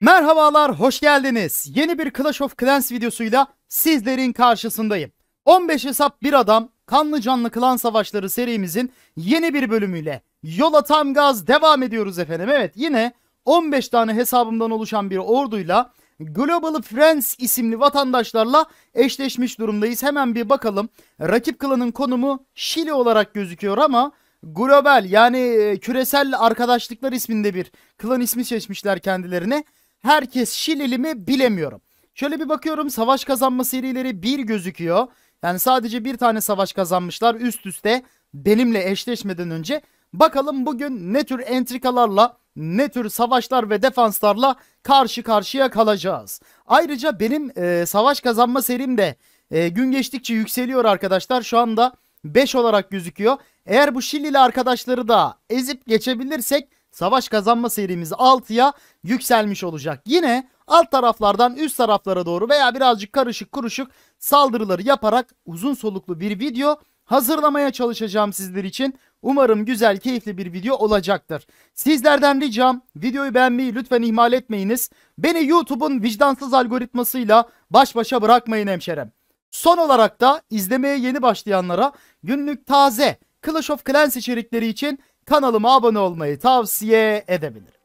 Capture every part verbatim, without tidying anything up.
Merhabalar, hoş geldiniz. Yeni bir Clash of Clans videosuyla sizlerin karşısındayım. on beş hesap bir adam kanlı canlı klan savaşları serimizin yeni bir bölümüyle yola tam gaz devam ediyoruz efendim. Evet, yine on beş tane hesabımdan oluşan bir orduyla Global Friends isimli vatandaşlarla eşleşmiş durumdayız. Hemen bir bakalım. Rakip klanın konumu Şili olarak gözüküyor ama global, yani küresel arkadaşlıklar isminde bir klan ismi seçmişler kendilerine. Herkes Şilili mi bilemiyorum. Şöyle bir bakıyorum, savaş kazanma serileri bir gözüküyor. Yani sadece bir tane savaş kazanmışlar üst üste benimle eşleşmeden önce. Bakalım bugün ne tür entrikalarla, ne tür savaşlar ve defanslarla karşı karşıya kalacağız. Ayrıca benim e, savaş kazanma serim de e, gün geçtikçe yükseliyor arkadaşlar. Şu anda beş olarak gözüküyor. Eğer bu Şilili arkadaşları da ezip geçebilirsek savaş kazanma serimiz altıya yükselmiş olacak. Yine alt taraflardan üst taraflara doğru veya birazcık karışık kuruşuk saldırıları yaparak uzun soluklu bir video hazırlamaya çalışacağım sizler için. Umarım güzel, keyifli bir video olacaktır. Sizlerden ricam, videoyu beğenmeyi lütfen ihmal etmeyiniz. Beni YouTube'un vicdansız algoritmasıyla baş başa bırakmayın hemşerim. Son olarak da izlemeye yeni başlayanlara günlük taze Clash of Clans içerikleri için kanalıma abone olmayı tavsiye edebilirim.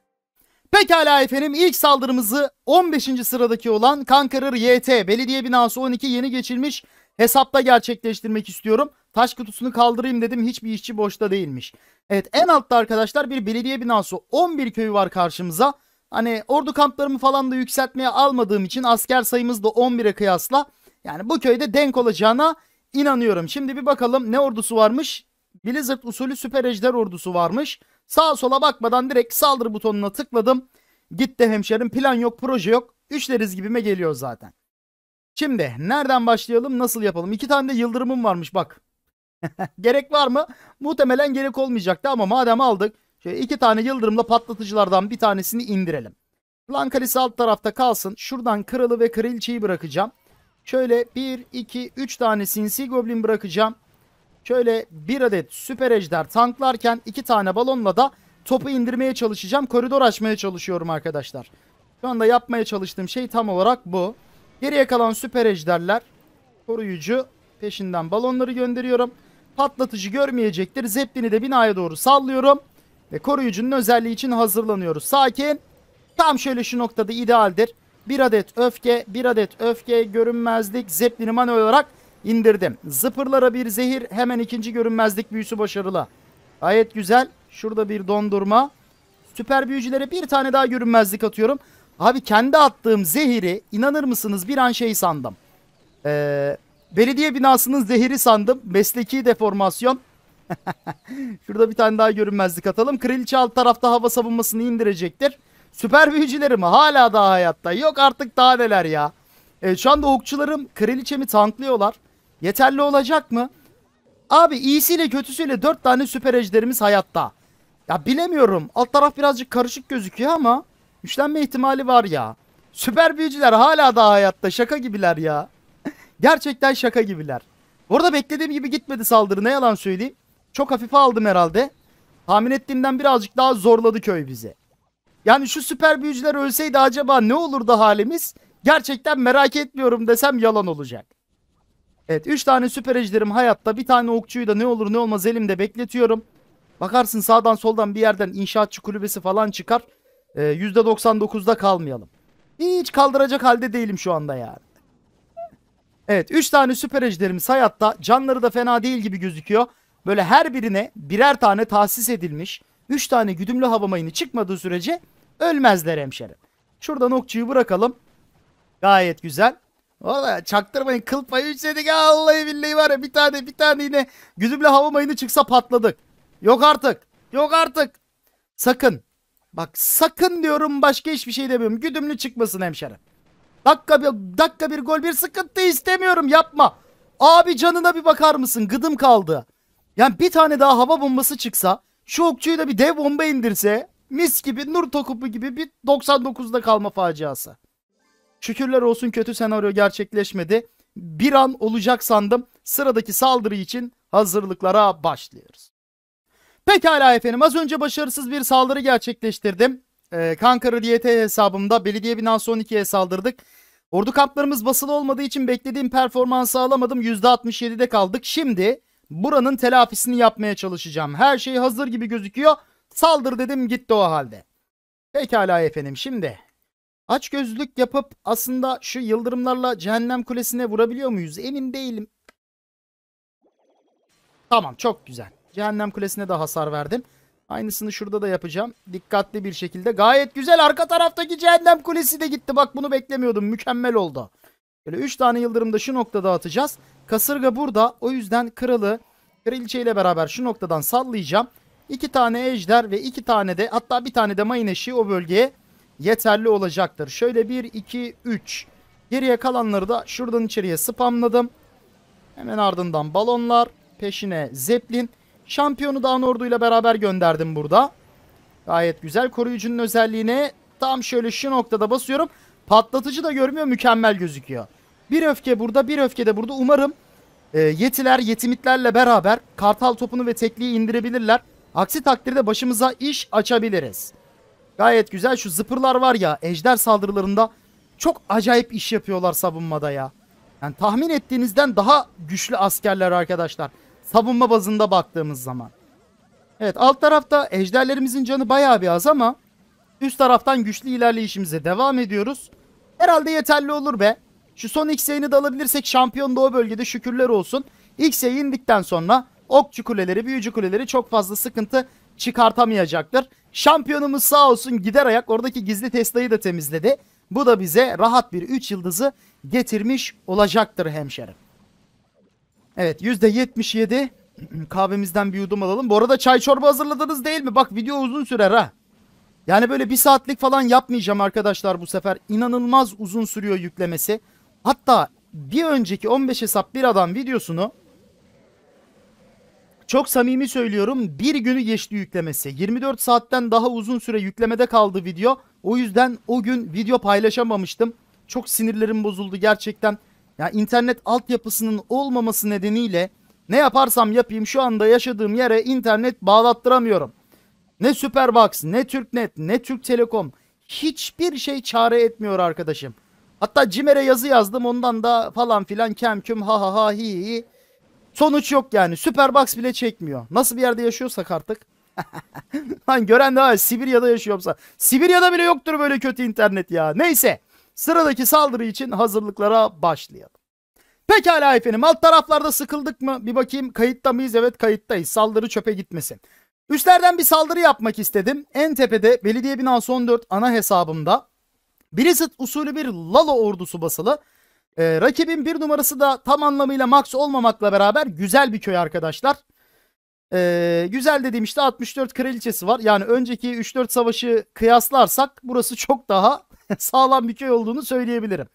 Pekala efendim, ilk saldırımızı on beşinci sıradaki olan Conqueror Y T belediye binası on iki yeni geçilmiş hesapta gerçekleştirmek istiyorum. Taş kutusunu kaldırayım dedim, hiçbir işçi boşta değilmiş. Evet, en altta arkadaşlar bir belediye binası on bir köyü var karşımıza. Hani ordu kamplarımı falan da yükseltmeye almadığım için asker sayımız da on bire kıyasla, yani bu köyde denk olacağına inanıyorum. Şimdi bir bakalım ne ordusu varmış. Blizzard usulü süper ejder ordusu varmış. Sağa sola bakmadan direkt saldırı butonuna tıkladım. Gitti hemşerim, plan yok, proje yok. Üçleriz gibime geliyor zaten. Şimdi nereden başlayalım, nasıl yapalım? İki tane de yıldırımım varmış bak. Gerek var mı? Muhtemelen gerek olmayacaktı ama madem aldık, şöyle iki tane yıldırımla patlatıcılardan bir tanesini indirelim. Plan kalesi alt tarafta kalsın. Şuradan kralı ve kraliçeyi bırakacağım. Şöyle bir, iki, üç tane sinsi goblin bırakacağım. Şöyle bir adet süper ejder tanklarken iki tane balonla da topu indirmeye çalışacağım. Koridor açmaya çalışıyorum arkadaşlar. Şu anda yapmaya çalıştığım şey tam olarak bu. Geriye kalan süper ejderler koruyucu, peşinden balonları gönderiyorum. Patlatıcı görmeyecektir. Zeplini de binaya doğru sallıyorum. Ve koruyucunun özelliği için hazırlanıyoruz. Sakin. Tam şöyle şu noktada idealdir. Bir adet öfke, bir adet öfke, görünmezlik, zeplini manuel olarak indirdim. Zıpırlara bir zehir, hemen ikinci görünmezlik büyüsü başarılı. Gayet güzel. Şurada bir dondurma. Süper büyücülere bir tane daha görünmezlik atıyorum. Abi kendi attığım zehiri inanır mısınız bir an şey sandım. Ee, belediye binasının zehiri sandım. Mesleki deformasyon. Şurada bir tane daha görünmezlik atalım. Kraliçe alt tarafta hava savunmasını indirecektir. Süper büyücülerim hala daha hayatta. Yok artık, daha neler ya. Evet, şu anda okçularım kraliçemi tanklıyorlar. Yeterli olacak mı? Abi iyisiyle kötüsüyle dört tane süper ejderimiz hayatta. Ya bilemiyorum. Alt taraf birazcık karışık gözüküyor ama güçlenme ihtimali var ya. Süper büyücüler hala daha hayatta. Şaka gibiler ya. Gerçekten şaka gibiler. Orada beklediğim gibi gitmedi saldırı. Ne yalan söyleyeyim. Çok hafife aldım herhalde. Tahmin ettiğimden birazcık daha zorladı köy bizi. Yani şu süper büyücüler ölseydi acaba ne olurdu halimiz? Gerçekten merak etmiyorum desem yalan olacak. Evet, üç tane süper ejderim hayatta. Bir tane okçuyu da ne olur ne olmaz elimde bekletiyorum. Bakarsın sağdan soldan bir yerden inşaatçı kulübesi falan çıkar. Ee, yüzde doksan dokuz'da kalmayalım. Hiç kaldıracak halde değilim şu anda yani. Evet, üç tane süper ejderimiz hayatta. Canları da fena değil gibi gözüküyor. Böyle her birine birer tane tahsis edilmiş. üç tane güdümlü hava mayını çıkmadığı sürece ölmezler hemşerim. Şuradan okçuyu bırakalım. Gayet güzel. Valla çaktırmayın, kıl payı üçledik. Allah'ı billahi var ya, bir tane bir tane yine güdümle hava mayını çıksa patladık. Yok artık. Yok artık. Sakın. Bak sakın diyorum, başka hiçbir şey demiyorum. Güdümlü çıkmasın hemşerim. Dakika bir, dakika bir gol bir sıkıntı istemiyorum, yapma. Abi canına bir bakar mısın? Gıdım kaldı. Yani bir tane daha hava bombası çıksa, şu okçuyu da bir dev bomba indirse, mis gibi nur tokupu gibi bir doksan dokuz'da kalma faciası. Şükürler olsun kötü senaryo gerçekleşmedi. Bir an olacak sandım. Sıradaki saldırı için hazırlıklara başlıyoruz. Pekala efendim, az önce başarısız bir saldırı gerçekleştirdim. e, Conqueror Y T hesabımda belediye binası on ikiye saldırdık. Ordu kamplarımız basılı olmadığı için beklediğim performansı alamadım. yüzde altmış yedide kaldık. Şimdi buranın telafisini yapmaya çalışacağım. Her şey hazır gibi gözüküyor. Saldır dedim, gitti o halde. Pekala efendim, şimdi açgözlülük yapıp aslında şu yıldırımlarla cehennem kulesine vurabiliyor muyuz? Emin değilim. Tamam, çok güzel. Cehennem kulesine de hasar verdim. Aynısını şurada da yapacağım. Dikkatli bir şekilde. Gayet güzel. Arka taraftaki cehennem kulesi de gitti. Bak, bunu beklemiyordum. Mükemmel oldu. Böyle üç tane yıldırım da şu noktada atacağız. Kasırga burada. O yüzden kralı, kraliçe ile beraber şu noktadan sallayacağım. iki tane ejder ve iki tane de, hatta bir tane de mayın eşiği o bölgeye yeterli olacaktır. Şöyle bir, iki, üç. Geriye kalanları da şuradan içeriye spamladım. Hemen ardından balonlar. Peşine zeplin. Şampiyonu Dağın Ordu'yla beraber gönderdim burada. Gayet güzel. Koruyucunun özelliğine tam şöyle şu noktada basıyorum. Patlatıcı da görmüyor. Mükemmel gözüküyor. Bir öfke burada. Bir öfke de burada. Umarım e, yetiler yetimitlerle beraber kartal topunu ve tekliği indirebilirler. Aksi takdirde başımıza iş açabiliriz. Gayet güzel. Şu zıpırlar var ya, ejder saldırılarında çok acayip iş yapıyorlar savunmada ya. Yani tahmin ettiğinizden daha güçlü askerler arkadaşlar. Savunma bazında baktığımız zaman. Evet, alt tarafta ejderlerimizin canı bayağı bir az ama üst taraftan güçlü ilerleyişimize devam ediyoruz. Herhalde yeterli olur be. Şu son X Y'ni de alabilirsek şampiyon da o bölgede, şükürler olsun. X Y'yi indikten sonra okçu kuleleri, büyücü kuleleri çok fazla sıkıntı çıkartamayacaktır. Şampiyonumuz sağ olsun gider ayak oradaki gizli testayı da temizledi. Bu da bize rahat bir üç yıldızı getirmiş olacaktır hemşerim. Evet, yüzde yetmiş yedi. Kahvemizden bir yudum alalım. Bu arada çay çorba hazırladınız değil mi? Bak, video uzun sürer ha. Yani böyle bir saatlik falan yapmayacağım arkadaşlar bu sefer. İnanılmaz uzun sürüyor yüklemesi. Hatta bir önceki on beş hesap bir adam videosunu, çok samimi söylüyorum, bir günü geçti yüklemesi. yirmi dört saatten daha uzun süre yüklemede kaldı video. O yüzden o gün video paylaşamamıştım. Çok sinirlerim bozuldu gerçekten. Ya internet altyapısının olmaması nedeniyle ne yaparsam yapayım şu anda yaşadığım yere internet bağlattıramıyorum. Ne Superbox, ne Türknet, ne Türk Telekom, hiçbir şey çare etmiyor arkadaşım. Hatta Cimer'e yazı yazdım, ondan da falan filan kem küm ha ha ha hi hi. Sonuç yok yani. Superbox bile çekmiyor. Nasıl bir yerde yaşıyorsak artık. Lan gören de var, Sibirya'da yaşıyorsa. Sibirya'da bile yoktur böyle kötü internet ya. Neyse. Sıradaki saldırı için hazırlıklara başlayalım. Pekala efendim, alt taraflarda sıkıldık mı? Bir bakayım, kayıtta mıyız? Evet, kayıttayız. Saldırı çöpe gitmesin. Üstlerden bir saldırı yapmak istedim. En tepede belediye binası on dört ana hesabımda Blizzard usulü bir Lalo ordusu basılı. Ee, rakibin bir numarası da tam anlamıyla max olmamakla beraber güzel bir köy arkadaşlar. Ee, güzel dediğim işte altmış dört kraliçesi var. Yani önceki üç dört savaşı kıyaslarsak burası çok daha sağlam bir köy olduğunu söyleyebilirim.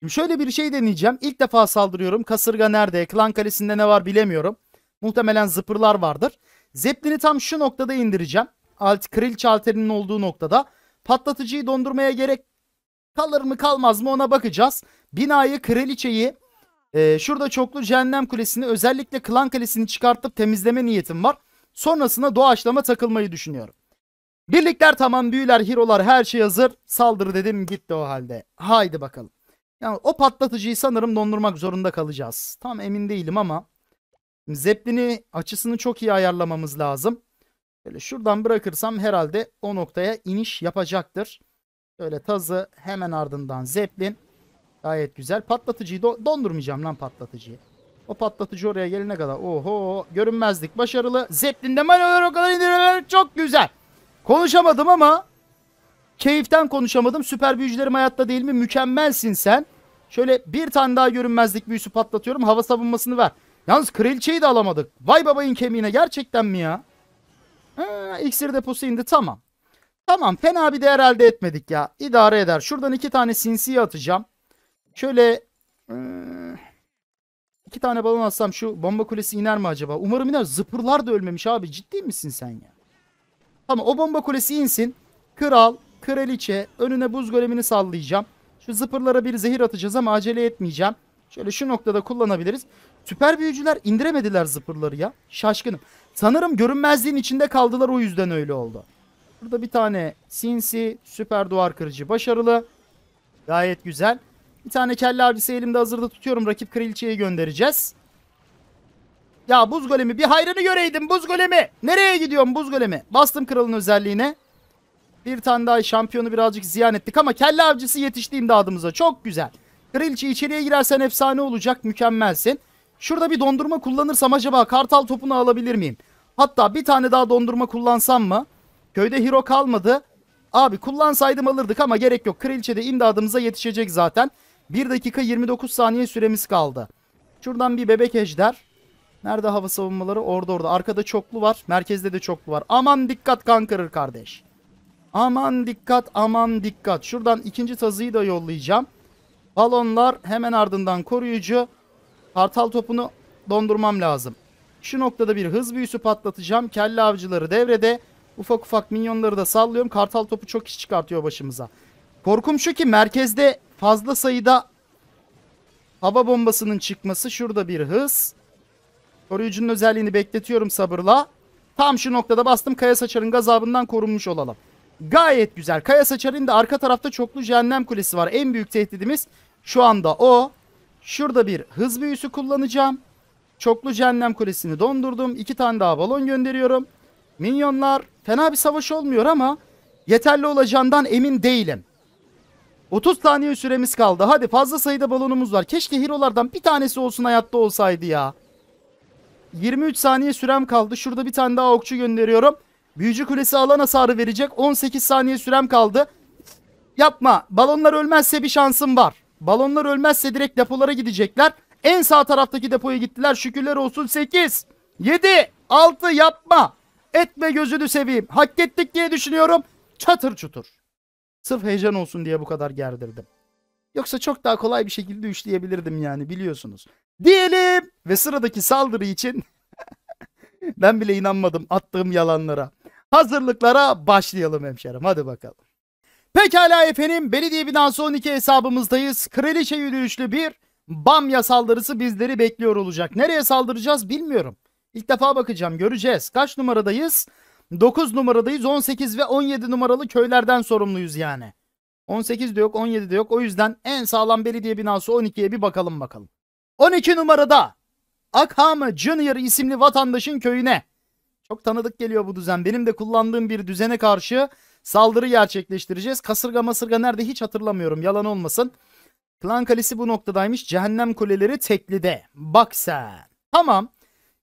Şimdi şöyle bir şey deneyeceğim. İlk defa saldırıyorum. Kasırga nerede? Klan kalesinde ne var bilemiyorum. Muhtemelen zıpırlar vardır. Zeppelin'i tam şu noktada indireceğim. Alt, kraliçe alterinin olduğu noktada. Patlatıcıyı dondurmaya gerek kalır mı kalmaz mı ona bakacağız. Binayı, kraliçeyi, e, şurada çoklu cehennem kulesini, özellikle klan kalesini çıkartıp temizleme niyetim var. Sonrasında doğaçlama takılmayı düşünüyorum. Birlikler tamam, büyüler, hero'lar, her şey hazır. Saldır dedim, gitti o halde. Haydi bakalım. Yani o patlatıcıyı sanırım dondurmak zorunda kalacağız. Tam emin değilim ama Zeppelin'i, açısını çok iyi ayarlamamız lazım. Böyle şuradan bırakırsam herhalde o noktaya iniş yapacaktır. Böyle tazı, hemen ardından Zeppelin. Gayet güzel. Patlatıcıyı do dondurmayacağım lan patlatıcıyı. O patlatıcı oraya gelene kadar. Oho, görünmezlik başarılı. Zeppelin'de manevralar o kadar indiriyorlar. Çok güzel. Konuşamadım ama keyiften konuşamadım. Süper büyücülerim hayatta değil mi? Mükemmelsin sen. Şöyle bir tane daha görünmezlik büyüsü patlatıyorum. Hava savunmasını ver. Yalnız kraliçeyi de alamadık. Vay babayın kemiğine, gerçekten mi ya? Ha, iksir deposu indi, tamam. Tamam, fena bir değer elde etmedik ya. İdare eder. Şuradan iki tane sinsiye atacağım. Şöyle iki tane balon atsam şu bomba kulesi iner mi acaba? Umarım iner. Zıpırlar da ölmemiş abi. Ciddi misin sen ya? Tamam, o bomba kulesi insin. Kral, kraliçe, önüne buz golemini sallayacağım. Şu zıpırlara bir zehir atacağız ama acele etmeyeceğim. Şöyle şu noktada kullanabiliriz. Süper büyücüler indiremediler zıpırları ya. Şaşkınım. Sanırım görünmezliğin içinde kaldılar, o yüzden öyle oldu. Burada bir tane sinsi, süper duvar kırıcı başarılı. Gayet güzel. Bir tane kelle avcısı elimde hazırda tutuyorum. Rakip kraliçeye göndereceğiz. Ya buz golemi, bir hayrını göreydim buz golemi. Nereye gidiyorum buz golemi? Bastım kralın özelliğine. Bir tane daha şampiyonu birazcık ziyan ettik ama kelle avcısı yetişti imdadımıza. Çok güzel. Kraliçe içeriye girersen efsane olacak. Mükemmelsin. Şurada bir dondurma kullanırsam acaba kartal topunu alabilir miyim? Hatta bir tane daha dondurma kullansam mı? Köyde hero kalmadı. Abi kullansaydım alırdık ama gerek yok. Kraliçe de imdadımıza yetişecek zaten. bir dakika yirmi dokuz saniye süremiz kaldı. Şuradan bir bebek ejder. Nerede hava savunmaları? Orada orada. Arkada çoklu var. Merkezde de çoklu var. Aman dikkat Conqueror kardeş. Aman dikkat, aman dikkat. Şuradan ikinci tazıyı da yollayacağım. Balonlar, hemen ardından koruyucu. Kartal topunu dondurmam lazım. Şu noktada bir hız büyüsü patlatacağım. Kelle avcıları devrede. Ufak ufak minyonları da sallıyorum. Kartal topu çok iş çıkartıyor başımıza. Korkum şu ki merkezde fazla sayıda hava bombasının çıkması. Şurada bir hız. Koruyucunun özelliğini bekletiyorum sabırla. Tam şu noktada bastım. Kaya Saçar'ın gazabından korunmuş olalım. Gayet güzel. Kaya Saçar'ın da arka tarafta çoklu cehennem kulesi var. En büyük tehdidimiz şu anda o. Şurada bir hız büyüsü kullanacağım. Çoklu cehennem kulesini dondurdum. İki tane daha balon gönderiyorum. Minyonlar, fena bir savaş olmuyor ama yeterli olacağından emin değilim. otuz saniye süremiz kaldı. Hadi fazla sayıda balonumuz var. Keşke hero'lardan bir tanesi olsun, hayatta olsaydı ya. yirmi üç saniye sürem kaldı. Şurada bir tane daha okçu gönderiyorum. Büyücü kulesi alan hasarı verecek. on sekiz saniye sürem kaldı. Yapma. Balonlar ölmezse bir şansım var. Balonlar ölmezse direkt depolara gidecekler. En sağ taraftaki depoya gittiler. Şükürler olsun. sekiz, yedi, altı yapma. Etme, gözünü seveyim. Hak ettik diye düşünüyorum. Çatır çutur. Sırf heyecan olsun diye bu kadar gerdirdim. Yoksa çok daha kolay bir şekilde üçleyebilirdim yani, biliyorsunuz. Diyelim ve sıradaki saldırı için ben bile inanmadım attığım yalanlara. Hazırlıklara başlayalım hemşerim. Hadi bakalım. Pekala efendim. Belediye binası on iki hesabımızdayız. Kraliçe yürüyüşlü bir bamya saldırısı bizleri bekliyor olacak. Nereye saldıracağız bilmiyorum. İlk defa bakacağım, göreceğiz. Kaç numaradayız? dokuz numaradayız. on sekiz ve on yedi numaralı köylerden sorumluyuz yani. on sekiz de yok, on yedi de yok. O yüzden en sağlam belediye binası on ikiye bir bakalım bakalım. on iki numarada Akhama Junior isimli vatandaşın köyüne. Çok tanıdık geliyor bu düzen. Benim de kullandığım bir düzene karşı saldırı gerçekleştireceğiz. Kasırga masırga nerede hiç hatırlamıyorum, yalan olmasın. Klan kalesi bu noktadaymış. Cehennem kuleleri teklide. Bak sen. Tamam.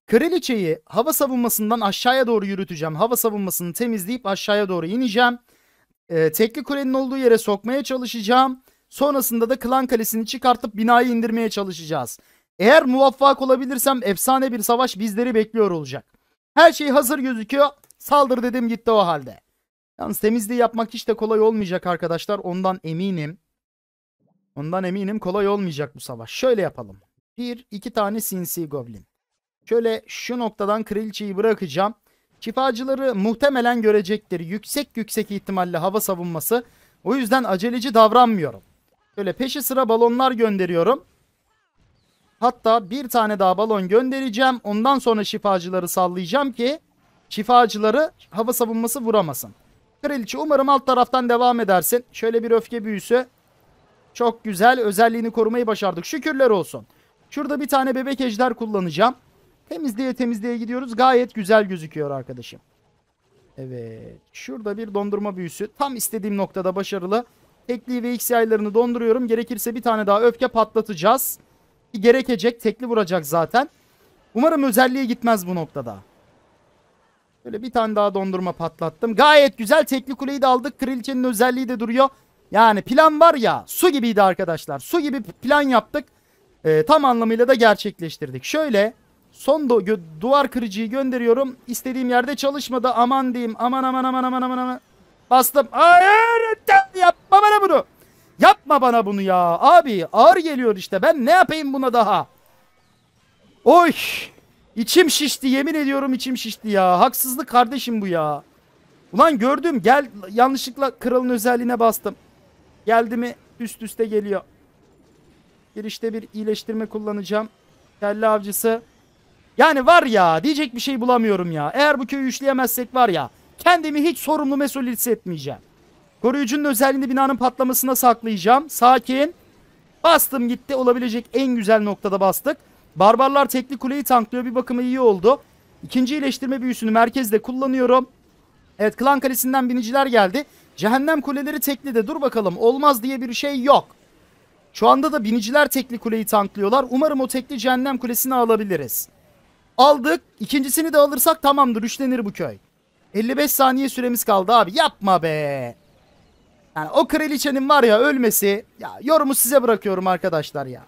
Kraliçeyi hava savunmasından aşağıya doğru yürüteceğim. Hava savunmasını temizleyip aşağıya doğru ineceğim. Ee, tekli kulenin olduğu yere sokmaya çalışacağım. Sonrasında da klan kalesini çıkartıp binayı indirmeye çalışacağız. Eğer muvaffak olabilirsem efsane bir savaş bizleri bekliyor olacak. Her şey hazır gözüküyor. Saldır dedim, gitti o halde. Yalnız temizliği yapmak hiç de kolay olmayacak arkadaşlar. Ondan eminim. Ondan eminim kolay olmayacak bu savaş. Şöyle yapalım. Bir, iki tane sinsi goblin. Şöyle şu noktadan kraliçeyi bırakacağım. Şifacıları muhtemelen görecektir. Yüksek yüksek ihtimalle hava savunması. O yüzden aceleci davranmıyorum. Şöyle peşi sıra balonlar gönderiyorum. Hatta bir tane daha balon göndereceğim. Ondan sonra şifacıları sallayacağım ki şifacıları hava savunması vuramasın. Kraliçe umarım alt taraftan devam edersin. Şöyle bir öfke büyüsü. Çok güzel, özelliğini korumayı başardık. Şükürler olsun. Şurada bir tane bebek ejder kullanacağım. Temizliğe temizliğe gidiyoruz. Gayet güzel gözüküyor arkadaşım. Evet. Şurada bir dondurma büyüsü. Tam istediğim noktada başarılı. Tekli ve X yaylarını donduruyorum. Gerekirse bir tane daha öfke patlatacağız. Gerekecek. Tekli vuracak zaten. Umarım özelliğe gitmez bu noktada. Böyle bir tane daha dondurma patlattım. Gayet güzel. Tekli kuleyi de aldık. Kraliçenin özelliği de duruyor. Yani plan var ya, su gibiydi arkadaşlar. Su gibi plan yaptık. E, tam anlamıyla da gerçekleştirdik. Şöyle... Son du duvar kırıcıyı gönderiyorum. İstediğim yerde çalışmadı. Aman diyeyim. Aman aman aman aman aman aman. Bastım. Hayır. Yapma bana bunu. Yapma bana bunu ya. Abi ağır geliyor işte. Ben ne yapayım buna daha? Oy. İçim şişti. Yemin ediyorum içim şişti ya. Haksızlık kardeşim bu ya. Ulan gördüm. Gel, yanlışlıkla kralın özelliğine bastım. Geldi mi üst üste geliyor. Girişte bir iyileştirme kullanacağım. Kelle avcısı. Yani var ya, diyecek bir şey bulamıyorum ya. Eğer bu köyü üçleyemezsek var ya, Kendimi hiç sorumlu mesul hissetmeyeceğim. Koruyucunun özelliğini binanın patlamasına saklayacağım. Sakin. Bastım gitti. Olabilecek en güzel noktada bastık. Barbarlar tekli kuleyi tanklıyor. Bir bakıma iyi oldu. İkinci iyileştirme büyüsünü merkezde kullanıyorum. Evet, klan kalesinden biniciler geldi. Cehennem kuleleri tekli de dur bakalım. Olmaz diye bir şey yok. Şu anda da biniciler tekli kuleyi tanklıyorlar. Umarım o tekli cehennem kulesini alabiliriz. Aldık. İkincisini de alırsak tamamdır. Üçlenir bu köy. elli beş saniye süremiz kaldı abi. Yapma be. Yani o kraliçenin var ya ölmesi. Ya yorumu size bırakıyorum arkadaşlar ya.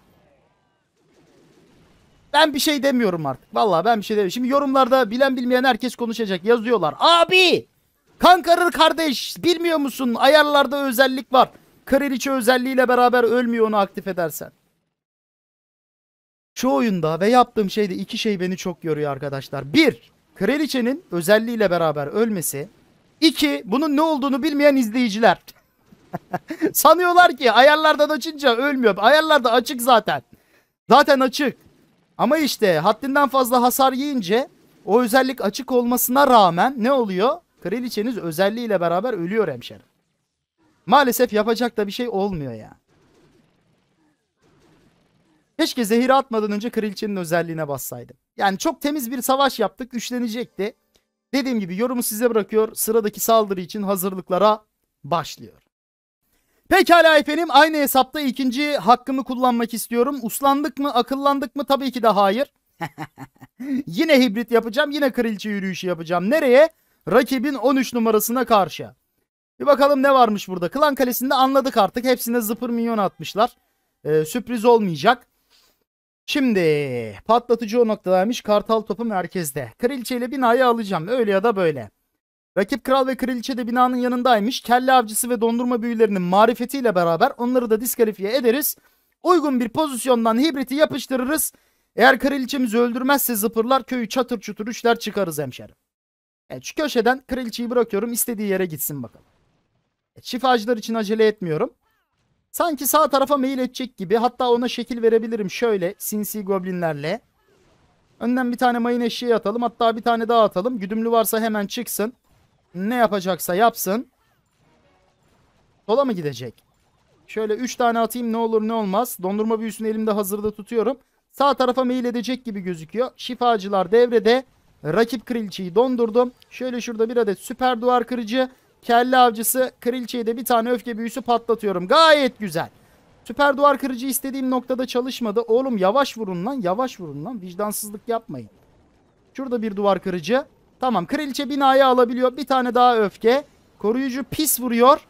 Ben bir şey demiyorum artık. Vallahi ben bir şey demiyorum. Şimdi yorumlarda bilen bilmeyen herkes konuşacak. Yazıyorlar. Abi! Conqueror kardeş bilmiyor musun? Ayarlarda özellik var. Kraliçe özelliğiyle beraber ölmüyor onu aktif edersen. Şu oyunda ve yaptığım şeyde iki şey beni çok yoruyor arkadaşlar. Bir, kraliçenin özelliğiyle beraber ölmesi. İki, bunun ne olduğunu bilmeyen izleyiciler. Sanıyorlar ki ayarlardan açınca ölmüyor. Ayarlarda açık zaten. Zaten açık. Ama işte haddinden fazla hasar yiyince o özellik açık olmasına rağmen ne oluyor? Kraliçeniz özelliğiyle beraber ölüyor hemşerim. Maalesef yapacak da bir şey olmuyor ya. Keşke zehiri atmadan önce kraliçenin özelliğine bassaydım. Yani çok temiz bir savaş yaptık. Güçlenecekti. Dediğim gibi yorumu size bırakıyor. Sıradaki saldırı için hazırlıklara başlıyor. Pekala efendim. Aynı hesapta ikinci hakkımı kullanmak istiyorum. Uslandık mı? Akıllandık mı? Tabii ki de hayır. Yine hibrit yapacağım. Yine kraliçe yürüyüşü yapacağım. Nereye? Rakibin on üç numarasına karşı. Bir bakalım ne varmış burada. Klan kalesinde anladık artık. Hepsine zıpır minyon atmışlar. Ee, sürpriz olmayacak. Şimdi patlatıcı o noktadaymış. Kartal topu merkezde. Kraliçe ile binayı alacağım. Öyle ya da böyle. Rakip kral ve kraliçe de binanın yanındaymış. Kelle avcısı ve dondurma büyülerinin marifetiyle beraber onları da diskalifiye ederiz. Uygun bir pozisyondan hibriti yapıştırırız. Eğer kraliçemizi öldürmezse zıpırlar köyü çatır çutur üçler çıkarız hemşerim. Evet, şu köşeden kraliçeyi bırakıyorum. İstediği yere gitsin bakalım. Evet, şifacılar için acele etmiyorum. Sanki sağ tarafa mail edecek gibi. Hatta ona şekil verebilirim. Şöyle sinsi goblinlerle. Önden bir tane mayın eşeği atalım. Hatta bir tane daha atalım. Güdümlü varsa hemen çıksın. Ne yapacaksa yapsın. Sola mı gidecek? Şöyle üç tane atayım ne olur ne olmaz. Dondurma büyüsünü elimde hazırda tutuyorum. Sağ tarafa mail edecek gibi gözüküyor. Şifacılar devrede. Rakip kraliçeyi dondurdum. Şöyle şurada bir adet süper duvar kırıcı. Kelle avcısı, kraliçeye de bir tane öfke büyüsü patlatıyorum. Gayet güzel. Süper duvar kırıcı istediğim noktada çalışmadı. Oğlum yavaş vurun lan, yavaş vurun lan. Vicdansızlık yapmayın. Şurada bir duvar kırıcı. Tamam, kraliçe binayı alabiliyor. Bir tane daha öfke. Koruyucu pis vuruyor.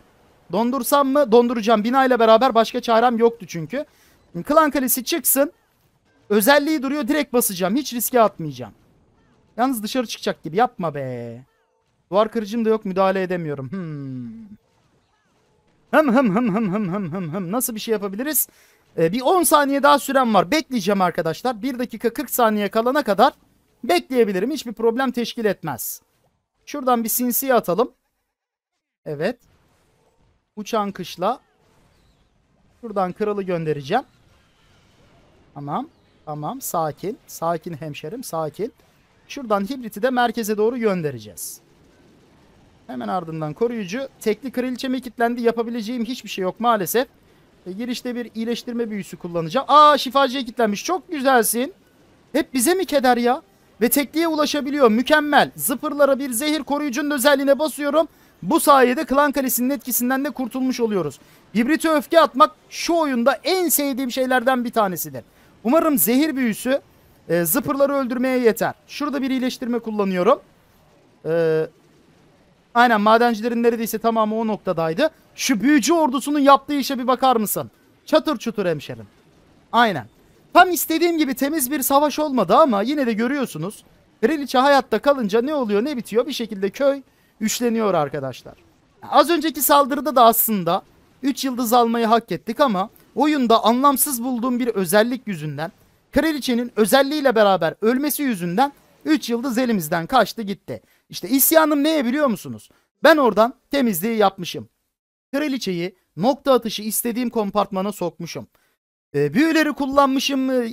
Dondursam mı? Donduracağım. Binayla beraber başka çarem yoktu çünkü. Şimdi klan kalesi çıksın. Özelliği duruyor. Direkt basacağım. Hiç riske atmayacağım. Yalnız dışarı çıkacak gibi. Yapma be. Duvar kırıcım da yok. Müdahale edemiyorum. Hmm. Hım hım hım hım hım hım hım hım. Nasıl bir şey yapabiliriz? Ee, bir on saniye daha sürem var. Bekleyeceğim arkadaşlar. bir dakika kırk saniye kalana kadar bekleyebilirim. Hiçbir problem teşkil etmez. Şuradan bir sinsiye atalım. Evet. Uçan kışla. Şuradan kralı göndereceğim. Tamam. Tamam. Sakin. Sakin hemşerim. Sakin. Şuradan hibriti de merkeze doğru göndereceğiz. Hemen ardından koruyucu. Tekli kraliçeme kilitlendi. Yapabileceğim hiçbir şey yok maalesef. E, girişte bir iyileştirme büyüsü kullanacağım. Aa, şifacıya kilitlenmiş. Çok güzelsin. Hep bize mi keder ya? Ve tekliye ulaşabiliyor. Mükemmel. Zıpırlara bir zehir, koruyucunun özelliğine basıyorum. Bu sayede klan kalesinin etkisinden de kurtulmuş oluyoruz. Hibriti öfke atmak şu oyunda en sevdiğim şeylerden bir tanesidir. Umarım zehir büyüsü e, zıpırları öldürmeye yeter. Şurada bir iyileştirme kullanıyorum. Eee... Aynen, madencilerin neredeyse tamamı o noktadaydı. Şu büyücü ordusunun yaptığı işe bir bakar mısın? Çatır çutur hemşerim. Aynen. Tam istediğim gibi temiz bir savaş olmadı ama yine de görüyorsunuz. Kraliçe hayatta kalınca ne oluyor ne bitiyor bir şekilde köy üçleniyor arkadaşlar. Az önceki saldırıda da aslında üç yıldız almayı hak ettik ama oyunda anlamsız bulduğum bir özellik yüzünden, kraliçenin özelliğiyle beraber ölmesi yüzünden üç yıldız elimizden kaçtı gitti. İşte isyanım neye biliyor musunuz? Ben oradan temizliği yapmışım. Kraliçeyi nokta atışı istediğim kompartmana sokmuşum. E, büyüleri kullanmışım. E,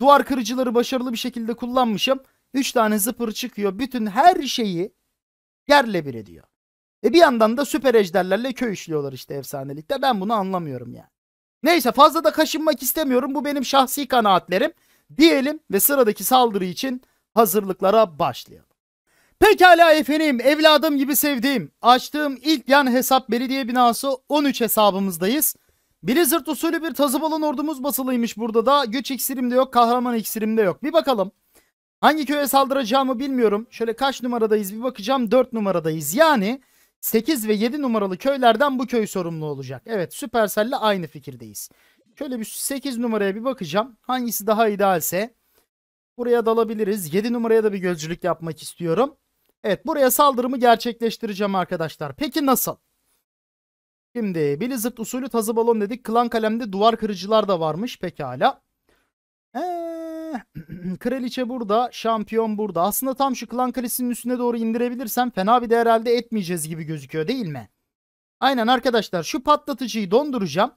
duvar kırıcıları başarılı bir şekilde kullanmışım. üç tane zıpır çıkıyor. Bütün her şeyi Yerle bir ediyor. E bir yandan da süper ejderlerle köy işliyorlar işte efsanelikte. Ben bunu anlamıyorum yani. Neyse, fazla da kaşınmak istemiyorum. Bu benim şahsi kanaatlerim diyelim ve sıradaki saldırı için hazırlıklara başlayalım. Pekala efendim, evladım gibi sevdiğim, açtığım ilk yan hesap belediye binası on üç hesabımızdayız. Blizzard usulü bir tazı balon ordumuz basılıymış burada da. Güç iksirimde yok, kahraman iksirimde yok. Bir bakalım. Hangi köye saldıracağımı bilmiyorum. Şöyle kaç numaradayız bir bakacağım. dört numaradayız. Yani sekiz ve yedi numaralı köylerden bu köy sorumlu olacak. Evet, Supercell'le aynı fikirdeyiz. Şöyle bir sekiz numaraya bir bakacağım. Hangisi daha idealse buraya dalabiliriz. yedi numaraya da bir gözcülük yapmak istiyorum. Evet, buraya saldırımı gerçekleştireceğim arkadaşlar. Peki nasıl? Şimdi Blizzard usulü tazı balon dedik. Klan kalemde duvar kırıcılar da varmış. Pekala. Ee, kraliçe burada. Şampiyon burada. Aslında tam şu klan kalesinin üstüne doğru indirebilirsem fena bir değer elde etmeyeceğiz gibi gözüküyor değil mi? Aynen arkadaşlar. Şu patlatıcıyı donduracağım.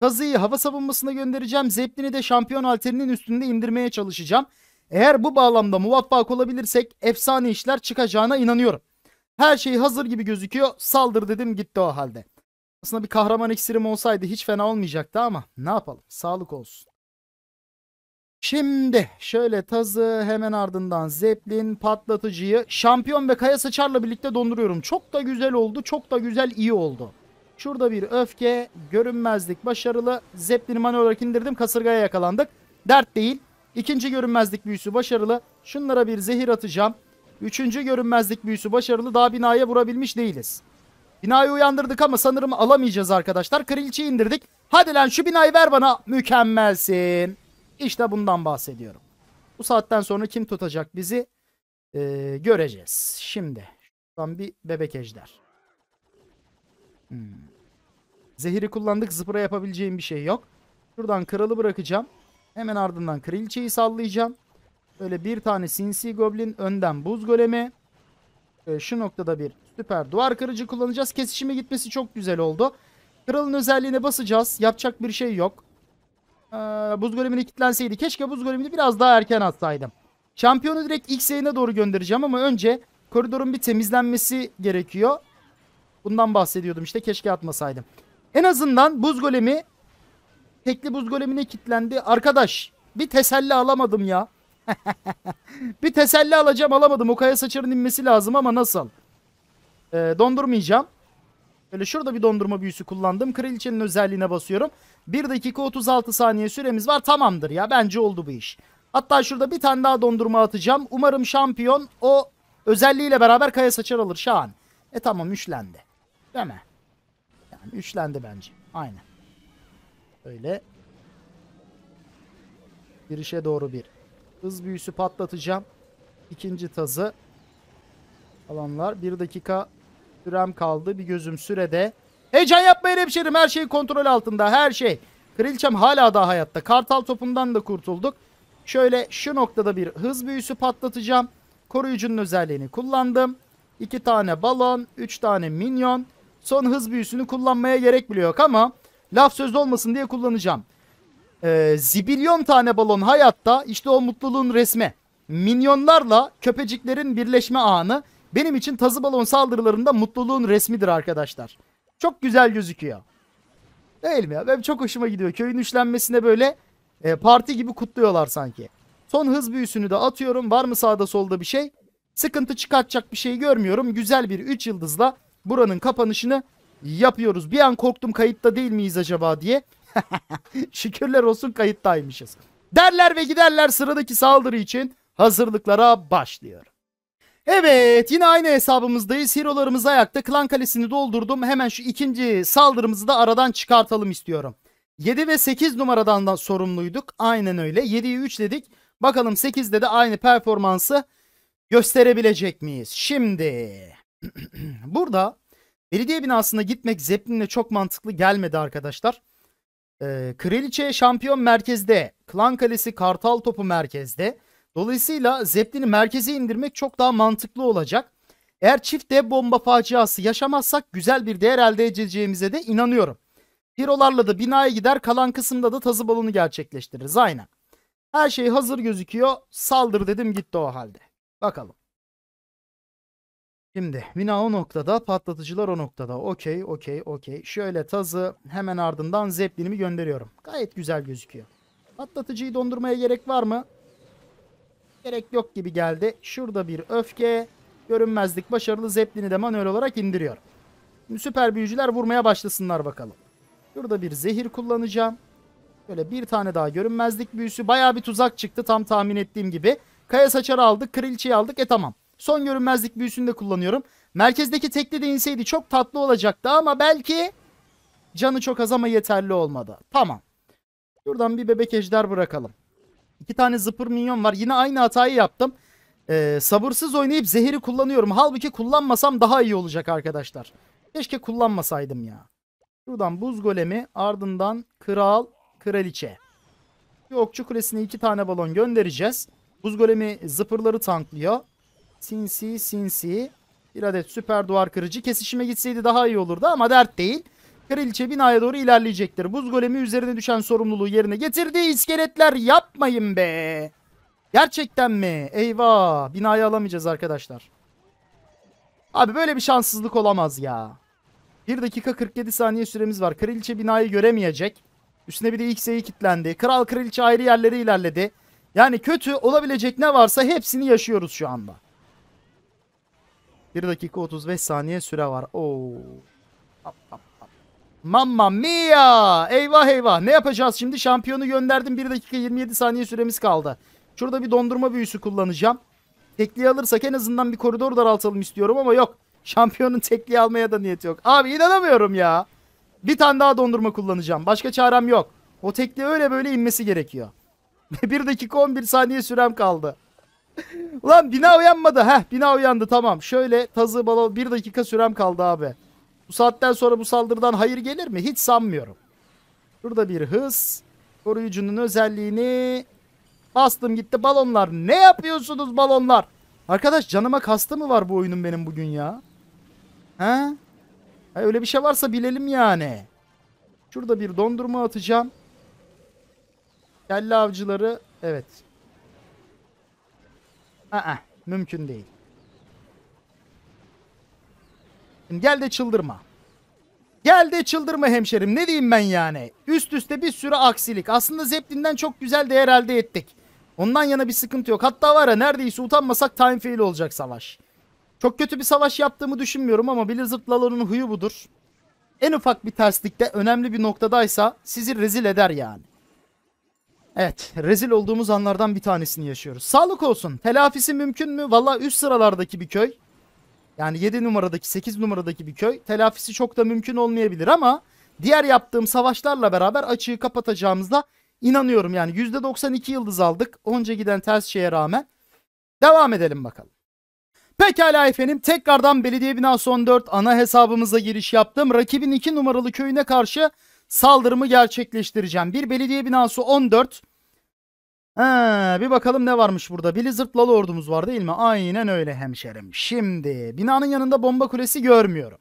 Tazıyı hava savunmasına göndereceğim. Zeplini de şampiyon halterinin üstünde indirmeye çalışacağım. Eğer bu bağlamda muvaffak olabilirsek efsane işler çıkacağına inanıyorum. Her şey hazır gibi gözüküyor. Saldır dedim, gitti o halde. Aslında bir kahraman iksirim olsaydı hiç fena olmayacaktı ama ne yapalım, sağlık olsun. Şimdi şöyle tazı, hemen ardından zeplin, patlatıcıyı şampiyon ve kaya saçarla birlikte donduruyorum. Çok da güzel oldu, çok da güzel iyi oldu. Şurada bir öfke, görünmezlik başarılı. Zeplini manuel olarak indirdim, kasırgaya yakalandık. Dert değil. İkinci görünmezlik büyüsü başarılı. Şunlara bir zehir atacağım. Üçüncü görünmezlik büyüsü başarılı. Daha binaya vurabilmiş değiliz. Binayı uyandırdık ama sanırım alamayacağız arkadaşlar. Kraliçeyi indirdik. Hadi lan şu binayı ver bana. Mükemmelsin. İşte bundan bahsediyorum. Bu saatten sonra kim tutacak bizi ee, göreceğiz. Şimdi şuradan bir bebek ejder. Hmm. Zehiri kullandık. Zıpıra yapabileceğim bir şey yok. Şuradan kralı bırakacağım. Hemen ardından kraliçeyi sallayacağım. Böyle bir tane sinsi goblin, önden buz golemi. Ee, şu noktada bir süper duvar kırıcı kullanacağız. Kesişime gitmesi çok güzel oldu. Kralın özelliğine basacağız. Yapacak bir şey yok. Ee, buz golemini kilitlenseydi. Keşke buz golemini biraz daha erken atsaydım. Şampiyonu direkt ilk sayına doğru göndereceğim ama önce koridorun bir temizlenmesi gerekiyor. Bundan bahsediyordum işte, keşke atmasaydım. En azından buz golemi tekli buz golemine kilitlendi. Arkadaş bir teselli alamadım ya. Bir teselli alacağım, alamadım. O kaya saçarın inmesi lazım ama nasıl? Ee, dondurmayacağım. Böyle şurada bir dondurma büyüsü kullandım. Kraliçenin özelliğine basıyorum. bir dakika otuz altı saniye süremiz var. Tamamdır ya, bence oldu bu iş. Hatta şurada bir tane daha dondurma atacağım. Umarım şampiyon o özelliğiyle beraber kaya saçar alır. Şahan. E tamam, üçlendi. Değil mi? Yani üçlendi bence. Aynen. Öyle. Girişe doğru bir hız büyüsü patlatacağım. İkinci tazı. Alanlar. Bir dakika sürem kaldı. Bir gözüm sürede. Heyecan yapmayın hemşerim. Her şey kontrol altında. Her şey. Kraliçem hala daha hayatta. Kartal topundan da kurtulduk. Şöyle şu noktada bir hız büyüsü patlatacağım. Koruyucunun özelliğini kullandım. İki tane balon. Üç tane minyon. Son hız büyüsünü kullanmaya gerek bile yok ama laf sözlü olmasın diye kullanacağım. Ee, zibilyon tane balon hayatta. İşte o mutluluğun resmi. Minyonlarla köpeciklerin birleşme anı. Benim için tazı balon saldırılarında mutluluğun resmidir arkadaşlar. Çok güzel gözüküyor. Değil mi ya? Benim çok hoşuma gidiyor. Köyün üçlenmesine böyle e, parti gibi kutluyorlar sanki. Son hız büyüsünü de atıyorum. Var mı sağda solda bir şey? Sıkıntı çıkartacak bir şey görmüyorum. Güzel bir üç yıldızla buranın kapanışını yapıyoruz. Bir an korktum, kayıtta değil miyiz acaba diye. Şükürler olsun kayıttaymışız. Derler ve giderler, sıradaki saldırı için hazırlıklara başlıyor. Evet, yine aynı hesabımızdayız. Hero'larımız ayakta. Klan kalesini doldurdum. Hemen şu ikinci saldırımızı da aradan çıkartalım istiyorum. yedi ve sekiz numaradan da sorumluyduk. Aynen öyle. yediye üç dedik. Bakalım sekizde de aynı performansı gösterebilecek miyiz? Şimdi burada belediye binasına gitmek Zeppelin'le çok mantıklı gelmedi arkadaşlar. Ee, Kraliçe, şampiyon merkezde. Klan kalesi, kartal topu merkezde. Dolayısıyla Zeppelin'i merkeze indirmek çok daha mantıklı olacak. Eğer çift dev bomba faciası yaşamazsak güzel bir değer elde edeceğimize de inanıyorum. Hero'larla da binaya gider, kalan kısımda da tazı balonu gerçekleştiririz. Aynen. Her şey hazır gözüküyor. Saldır dedim, gitti o halde. Bakalım. Şimdi Mina o noktada, patlatıcılar o noktada. Okey, okey, okey. Şöyle tazı, hemen ardından zeplinimi gönderiyorum. Gayet güzel gözüküyor. Patlatıcıyı dondurmaya gerek var mı? Gerek yok gibi geldi. Şurada bir öfke. Görünmezlik başarılı, zeplini de manuel olarak indiriyorum. Şimdi süper büyücüler vurmaya başlasınlar bakalım. Şurada bir zehir kullanacağım. Böyle bir tane daha görünmezlik büyüsü. Bayağı bir tuzak çıktı tam tahmin ettiğim gibi. Kaya saçarı aldık, kraliçeyi aldık. E tamam. Son görünmezlik büyüsünü de kullanıyorum. Merkezdeki tekli de inseydi çok tatlı olacaktı ama belki canı çok az ama yeterli olmadı. Tamam. Şuradan bir bebek ejder bırakalım. İki tane zıpır minyon var. Yine aynı hatayı yaptım. Ee, sabırsız oynayıp zehiri kullanıyorum. Halbuki kullanmasam daha iyi olacak arkadaşlar. Keşke kullanmasaydım ya. Şuradan buz golemi, ardından kral, kraliçe. Bir okçu kulesine iki tane balon göndereceğiz. Buz golemi zıpırları tanklıyor. Sinsi sinsi. Bir adet süper duvar kırıcı. Kesişime gitseydi daha iyi olurdu ama dert değil. Kraliçe binaya doğru ilerleyecektir. Buz golemi üzerine düşen sorumluluğu yerine getirdi. İskeletler yapmayın be. Gerçekten mi? Eyvah. Binayı alamayacağız arkadaşlar. Abi böyle bir şanssızlık olamaz ya. bir dakika kırk yedi saniye süremiz var. Kraliçe binayı göremeyecek. Üstüne bir de X'e kilitlendi. Kral kraliçe ayrı yerlere ilerledi. Yani kötü olabilecek ne varsa hepsini yaşıyoruz şu anda. bir dakika otuz beş saniye süre var. Oo. Mamma mia. Eyvah eyvah. Ne yapacağız şimdi? Şampiyonu gönderdim. bir dakika yirmi yedi saniye süremiz kaldı. Şurada bir dondurma büyüsü kullanacağım. Tekliği alırsak en azından bir koridoru daraltalım istiyorum ama yok. Şampiyonun tekliği almaya da niyeti yok. Abi inanamıyorum ya. Bir tane daha dondurma kullanacağım. Başka çarem yok. O tekliğe öyle böyle inmesi gerekiyor. bir dakika on bir saniye sürem kaldı. Ulan bina uyanmadı. Heh bina uyandı tamam. Şöyle tazı balon. bir dakika sürem kaldı abi. Bu saatten sonra bu saldırıdan hayır gelir mi? Hiç sanmıyorum. Burada bir hız. Koruyucunun özelliğini... Bastım gitti balonlar. Ne yapıyorsunuz balonlar? Arkadaş canıma kastı mı var bu oyunun benim bugün ya? He? He öyle bir şey varsa bilelim yani. Şurada bir dondurma atacağım. Kelle avcıları. Evet. Aa, mümkün değil. Şimdi gel de çıldırma. Gel de çıldırma hemşerim. Ne diyeyim ben yani? Üst üste bir sürü aksilik. Aslında zeplinden çok güzel değer elde ettik. Ondan yana bir sıkıntı yok. Hatta var ya neredeyse utanmasak time fail olacak savaş. Çok kötü bir savaş yaptığımı düşünmüyorum ama Blizzard Lalo'nun huyu budur. En ufak bir terslikte önemli bir noktadaysa sizi rezil eder yani. Evet rezil olduğumuz anlardan bir tanesini yaşıyoruz. Sağlık olsun. Telafisi mümkün mü? Valla üst sıralardaki bir köy. Yani yedi numaradaki sekiz numaradaki bir köy. Telafisi çok da mümkün olmayabilir ama diğer yaptığım savaşlarla beraber açığı kapatacağımızda İnanıyorum yani yüzde doksan iki yıldız aldık. Onca giden ters şeye rağmen. Devam edelim bakalım. Pekala efendim. Tekrardan belediye binası on dört ana hesabımıza giriş yaptım. Rakibin iki numaralı köyüne karşı saldırımı gerçekleştireceğim. Bir belediye binası on dört. Ee, bir bakalım ne varmış burada. Blizzard Lalo ordumuz var değil mi? Aynen öyle hemşerim. Şimdi binanın yanında bomba kulesi görmüyorum.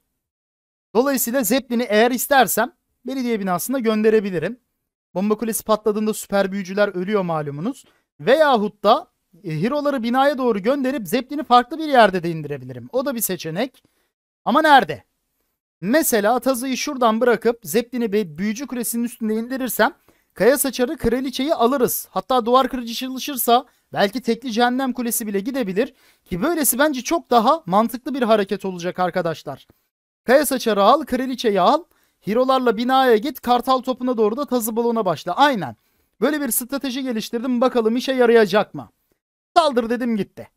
Dolayısıyla Zeppelin'i eğer istersem belediye binasına gönderebilirim. Bomba kulesi patladığında süper büyücüler ölüyor malumunuz. Veyahut da e, hero'ları binaya doğru gönderip zeplini farklı bir yerde de indirebilirim. O da bir seçenek. Ama nerede? Mesela tazıyı şuradan bırakıp zeplini büyücü kulesinin üstünde indirirsem kaya saçarı kraliçeyi alırız. Hatta duvar kırıcı çalışırsa belki tekli cehennem kulesi bile gidebilir. Ki böylesi bence çok daha mantıklı bir hareket olacak arkadaşlar. Kaya saçarı al, kraliçeyi al. Hero'larla binaya git, kartal topuna doğru da tazı balona başla. Aynen. Böyle bir strateji geliştirdim. Bakalım işe yarayacak mı? Saldır dedim gitti.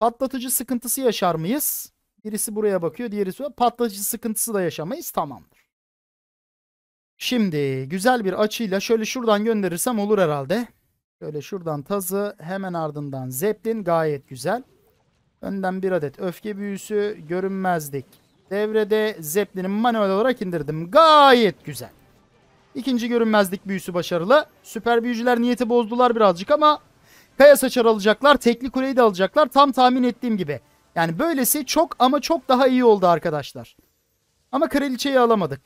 Patlatıcı sıkıntısı yaşar mıyız? Birisi buraya bakıyor, diğerisi patlatıcı sıkıntısı da yaşamayız. Tamamdır. Şimdi güzel bir açıyla şöyle şuradan gönderirsem olur herhalde. Şöyle şuradan tazı, hemen ardından zeplin. Gayet güzel. Önden bir adet öfke büyüsü, görünmezlik. Devrede zeplini manuel olarak indirdim. Gayet güzel. İkinci görünmezlik büyüsü başarılı. Süper büyücüler niyeti bozdular birazcık ama kaya saçar alacaklar. Tekli kuleyi de alacaklar. Tam tahmin ettiğim gibi. Yani böylesi çok ama çok daha iyi oldu arkadaşlar. Ama kraliçeyi alamadık.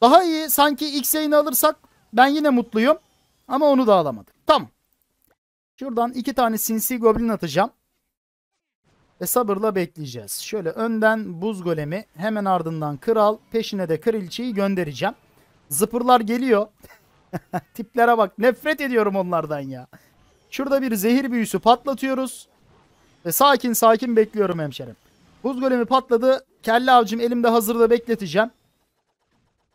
Daha iyi sanki X yayını alırsak ben yine mutluyum. Ama onu da alamadık. Tamam. Şuradan iki tane sinsi goblin atacağım. ve sabırla bekleyeceğiz. Şöyle önden buz golemi, hemen ardından kral, peşine de kraliçeyi göndereceğim. Zıpırlar geliyor. Tiplere bak, nefret ediyorum onlardan ya. Şurada bir zehir büyüsü patlatıyoruz. Ve sakin sakin bekliyorum hemşerim. Buz golemi patladı. Kelle avcım elimde, hazırda bekleteceğim.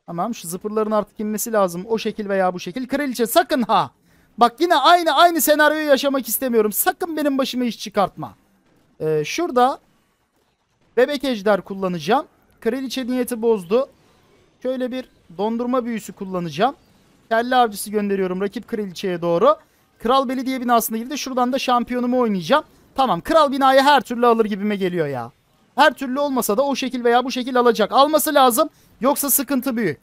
Tamam, şu zıpırların artık inmesi lazım. O şekil veya bu şekil. Kraliçe sakın ha. Bak yine aynı aynı senaryoyu yaşamak istemiyorum. Sakın benim başıma iş çıkartma. Ee, şurada bebek ejder kullanacağım. Kraliçe niyeti bozdu. Şöyle bir dondurma büyüsü kullanacağım. Kelle avcısı gönderiyorum rakip kraliçeye doğru. Kral belediye binasına girdi. Şuradan da şampiyonumu oynayacağım. Tamam, kral binayı her türlü alır gibime geliyor ya. Her türlü olmasa da o şekil veya bu şekil alacak. Alması lazım. Yoksa sıkıntı büyük.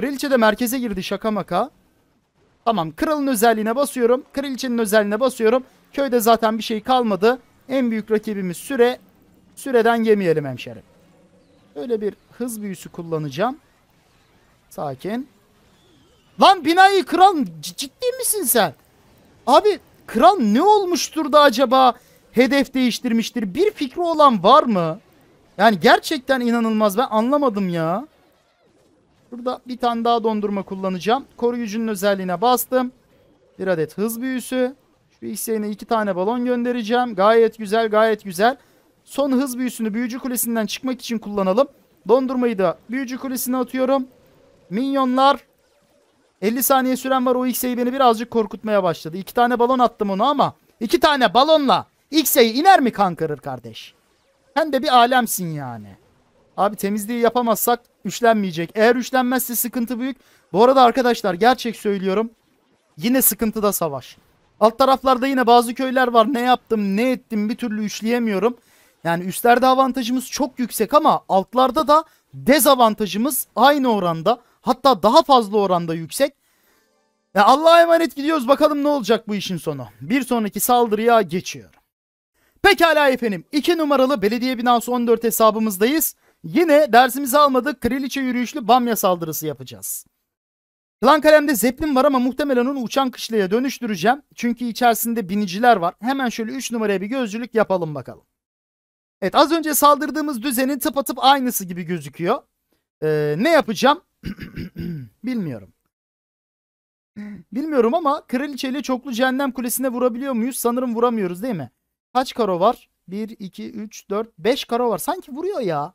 Kraliçe de merkeze girdi şaka maka. Tamam, kralın özelliğine basıyorum. Kraliçenin özelliğine basıyorum. Köyde zaten bir şey kalmadı. En büyük rakibimiz süre. Süreden yemeyelim hemşerim. Öyle bir hız büyüsü kullanacağım. Sakin. Lan binayı kral, ciddi misin sen? Abi kral ne olmuştur da acaba hedef değiştirmiştir? Bir fikri olan var mı? Yani gerçekten inanılmaz, ben anlamadım ya. Burada bir tane daha dondurma kullanacağım. Koruyucunun özelliğine bastım. Bir adet hız büyüsü. Şu ikseyine iki tane balon göndereceğim. Gayet güzel, gayet güzel. Son hız büyüsünü büyücü kulesinden çıkmak için kullanalım. Dondurmayı da büyücü kulesine atıyorum. Minyonlar. elli saniye süren var. O iksey beni birazcık korkutmaya başladı. İki tane balon attım ona ama. İki tane balonla iksey iner mi Conqueror kardeş? Sen de bir alemsin yani. Abi temizliği yapamazsak üçlenmeyecek. Eğer üçlenmezse sıkıntı büyük. Bu arada arkadaşlar gerçek söylüyorum. Yine sıkıntıda savaş. Alt taraflarda yine bazı köyler var. Ne yaptım ne ettim bir türlü üçleyemiyorum. Yani üstlerde avantajımız çok yüksek ama altlarda da dezavantajımız aynı oranda. Hatta daha fazla oranda yüksek. Ya Allah'a emanet gidiyoruz. Bakalım ne olacak bu işin sonu. Bir sonraki saldırıya geçiyorum. Pekala efendim. iki numaralı belediye binası on dört hesabımızdayız. Yine dersimizi almadık. Kraliçe yürüyüşlü bamya saldırısı yapacağız. Klan kalemde zeplin var ama muhtemelen onu uçan kışlaya dönüştüreceğim. Çünkü içerisinde biniciler var. Hemen şöyle üç numaraya bir gözcülük yapalım bakalım. Evet, az önce saldırdığımız düzenin tıpatıp aynısı gibi gözüküyor. Ee, ne yapacağım? Bilmiyorum. Bilmiyorum ama kraliçeyle çoklu cehennem kulesine vurabiliyor muyuz? Sanırım vuramıyoruz değil mi? Kaç karo var? bir, iki, üç, dört, beş karo var. Sanki vuruyor ya.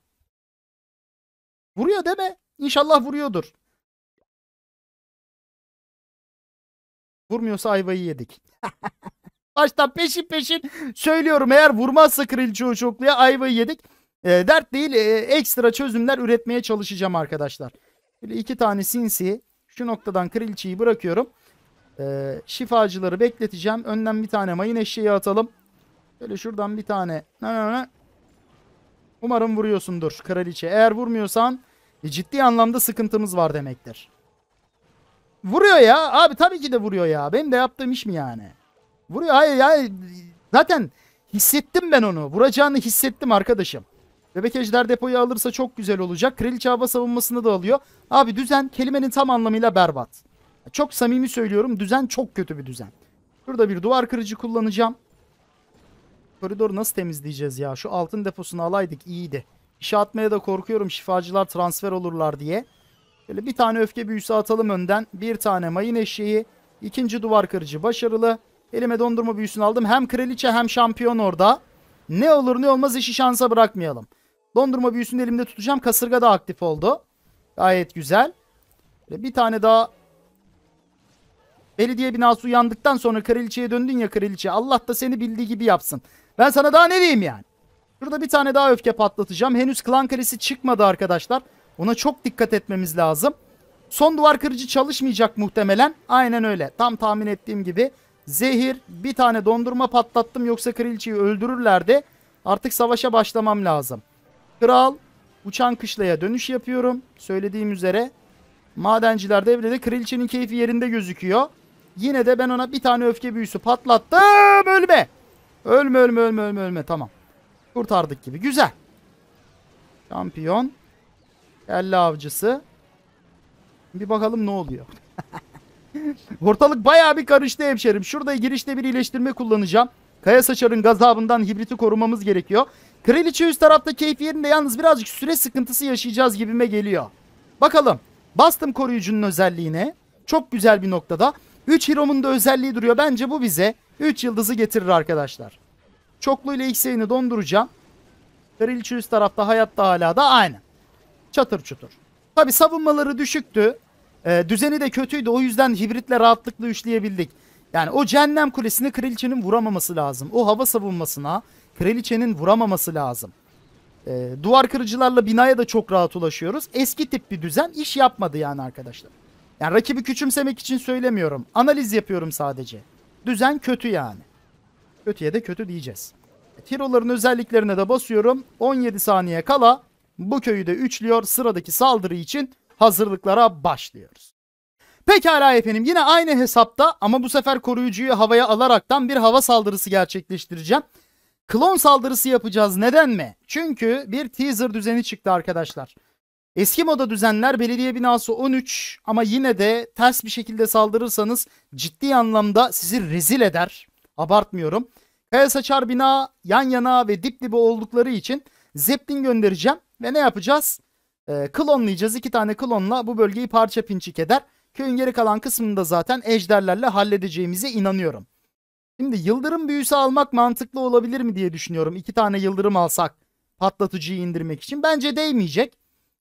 Vuruyor deme. İnşallah vuruyordur. Vurmuyorsa ayvayı yedik. Baştan peşin peşin söylüyorum, eğer vurmazsa kraliçe o çokluya ayvayı yedik. E, dert değil, e, ekstra çözümler üretmeye çalışacağım arkadaşlar. Böyle iki tane sinsi. Şu noktadan kraliçeyi bırakıyorum. E, şifacıları bekleteceğim. Önden bir tane mayın eşeği atalım. Böyle şuradan bir tane. Umarım vuruyorsundur kraliçe. Eğer vurmuyorsan e, ciddi anlamda sıkıntımız var demektir. Vuruyor ya. Abi tabii ki de vuruyor ya. Benim de yaptığım iş mi yani? Vuruyor. Hayır hayır. Zaten hissettim ben onu. Vuracağını hissettim arkadaşım. Bebek ejder depoyu alırsa çok güzel olacak. Kraliçe hava savunmasını da alıyor. Abi düzen kelimenin tam anlamıyla berbat. Çok samimi söylüyorum. Düzen çok kötü bir düzen. Şurada bir duvar kırıcı kullanacağım. Koridoru nasıl temizleyeceğiz ya? Şu altın deposunu alaydık iyiydi. İşe atmaya da korkuyorum, şifacılar transfer olurlar diye. Böyle bir tane öfke büyüsü atalım önden. Bir tane mayın eşeği. İkinci duvar kırıcı başarılı. Elime dondurma büyüsünü aldım. Hem kraliçe hem şampiyon orada. Ne olur ne olmaz işi şansa bırakmayalım. Dondurma büyüsünü elimde tutacağım. Kasırga da aktif oldu. Gayet güzel. Bir tane daha. Belediye binası uyandıktan sonra kraliçeye döndün ya kraliçe. Allah da seni bildiği gibi yapsın. Ben sana daha ne diyeyim yani. Şurada bir tane daha öfke patlatacağım. Henüz klan kalesi çıkmadı arkadaşlar. Ona çok dikkat etmemiz lazım. Son duvar kırıcı çalışmayacak muhtemelen. Aynen öyle. Tam tahmin ettiğim gibi. Zehir, bir tane dondurma patlattım. Yoksa kraliçeyi öldürürlerdi. Artık savaşa başlamam lazım. Kral, uçan kışlaya dönüş yapıyorum. Söylediğim üzere madenciler devrede, kraliçenin keyfi yerinde gözüküyor. Yine de ben ona bir tane öfke büyüsü patlattım. Ölme. Ölme ölme ölme ölme ölme. Tamam. Kurtardık gibi. Güzel. Şampiyon. Kelle avcısı. Bir bakalım ne oluyor. Ortalık bayağı bir karıştı hemşerim. Şurada girişte bir iyileştirme kullanacağım. Kaya Saçar'ın gazabından hibriti korumamız gerekiyor. Kraliçe üst tarafta keyfi yerinde, yalnız birazcık süre sıkıntısı yaşayacağız gibime geliyor. Bakalım. Bastım koruyucunun özelliğine. Çok güzel bir noktada. üç Hirom'un da özelliği duruyor. Bence bu bize üç yıldızı getirir arkadaşlar. Çoklu ile X'ini donduracağım. Kraliçe üst tarafta hayatta hala da aynı. Çatır çutur. Tabi savunmaları düşüktü. Ee, düzeni de kötüydü. O yüzden hibritle rahatlıkla üçleyebildik. Yani o cehennem kulesini kraliçenin vuramaması lazım. O hava savunmasına kraliçenin vuramaması lazım. Ee, duvar kırıcılarla binaya da çok rahat ulaşıyoruz. Eski tip bir düzen iş yapmadı yani arkadaşlar. Yani rakibi küçümsemek için söylemiyorum. Analiz yapıyorum sadece. Düzen kötü yani. Kötüye de kötü diyeceğiz. Tiroların özelliklerine de basıyorum. on yedi saniye kala bu köyü de üçlüyor. Sıradaki saldırı için hazırlıklara başlıyoruz. Pekala efendim, yine aynı hesapta ama bu sefer koruyucuyu havaya alaraktan bir hava saldırısı gerçekleştireceğim. Klon saldırısı yapacağız. Neden mi? Çünkü bir teaser düzeni çıktı arkadaşlar. Eski moda düzenler belediye binası on üç ama yine de ters bir şekilde saldırırsanız ciddi anlamda sizi rezil eder. Abartmıyorum. Kaya Saçar bina yan yana ve dip dibe oldukları için zeplin göndereceğim. Ve ne yapacağız? Ee, klonlayacağız. İki tane klonla bu bölgeyi parça pinçik eder. Köyün geri kalan kısmını da zaten ejderlerle halledeceğimize inanıyorum. Şimdi yıldırım büyüsü almak mantıklı olabilir mi diye düşünüyorum. İki tane yıldırım alsak patlatıcıyı indirmek için. Bence değmeyecek.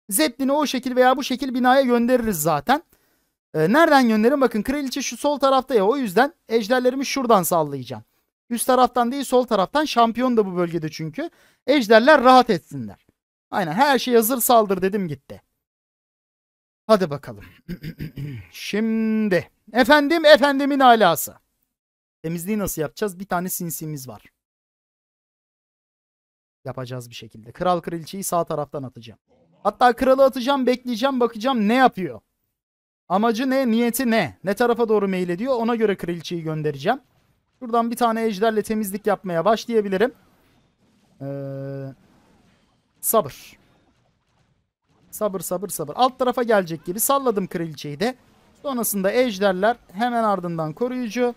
Zeppelin'i o şekil veya bu şekil binaya göndeririz zaten. Ee, nereden gönderin? Bakın kraliçe şu sol tarafta ya. O yüzden ejderlerimi şuradan sallayacağım. Üst taraftan değil sol taraftan. Şampiyon da bu bölgede çünkü. Ejderler rahat etsinler. Aynen, her şey hazır, saldır dedim gitti. Hadi bakalım. Şimdi. Efendim efendimin alası. Temizliği nasıl yapacağız? Bir tane sinsimiz var. Yapacağız bir şekilde. Kral kraliçeyi sağ taraftan atacağım. Hatta kralı atacağım, bekleyeceğim, bakacağım ne yapıyor. Amacı ne, niyeti ne? Ne tarafa doğru meyil ediyor? Ona göre kraliçeyi göndereceğim. Şuradan bir tane ejderle temizlik yapmaya başlayabilirim. Ee, sabır. Sabır sabır sabır. Alt tarafa gelecek gibi salladım kraliçeyi de. Sonrasında ejderler, hemen ardından koruyucu.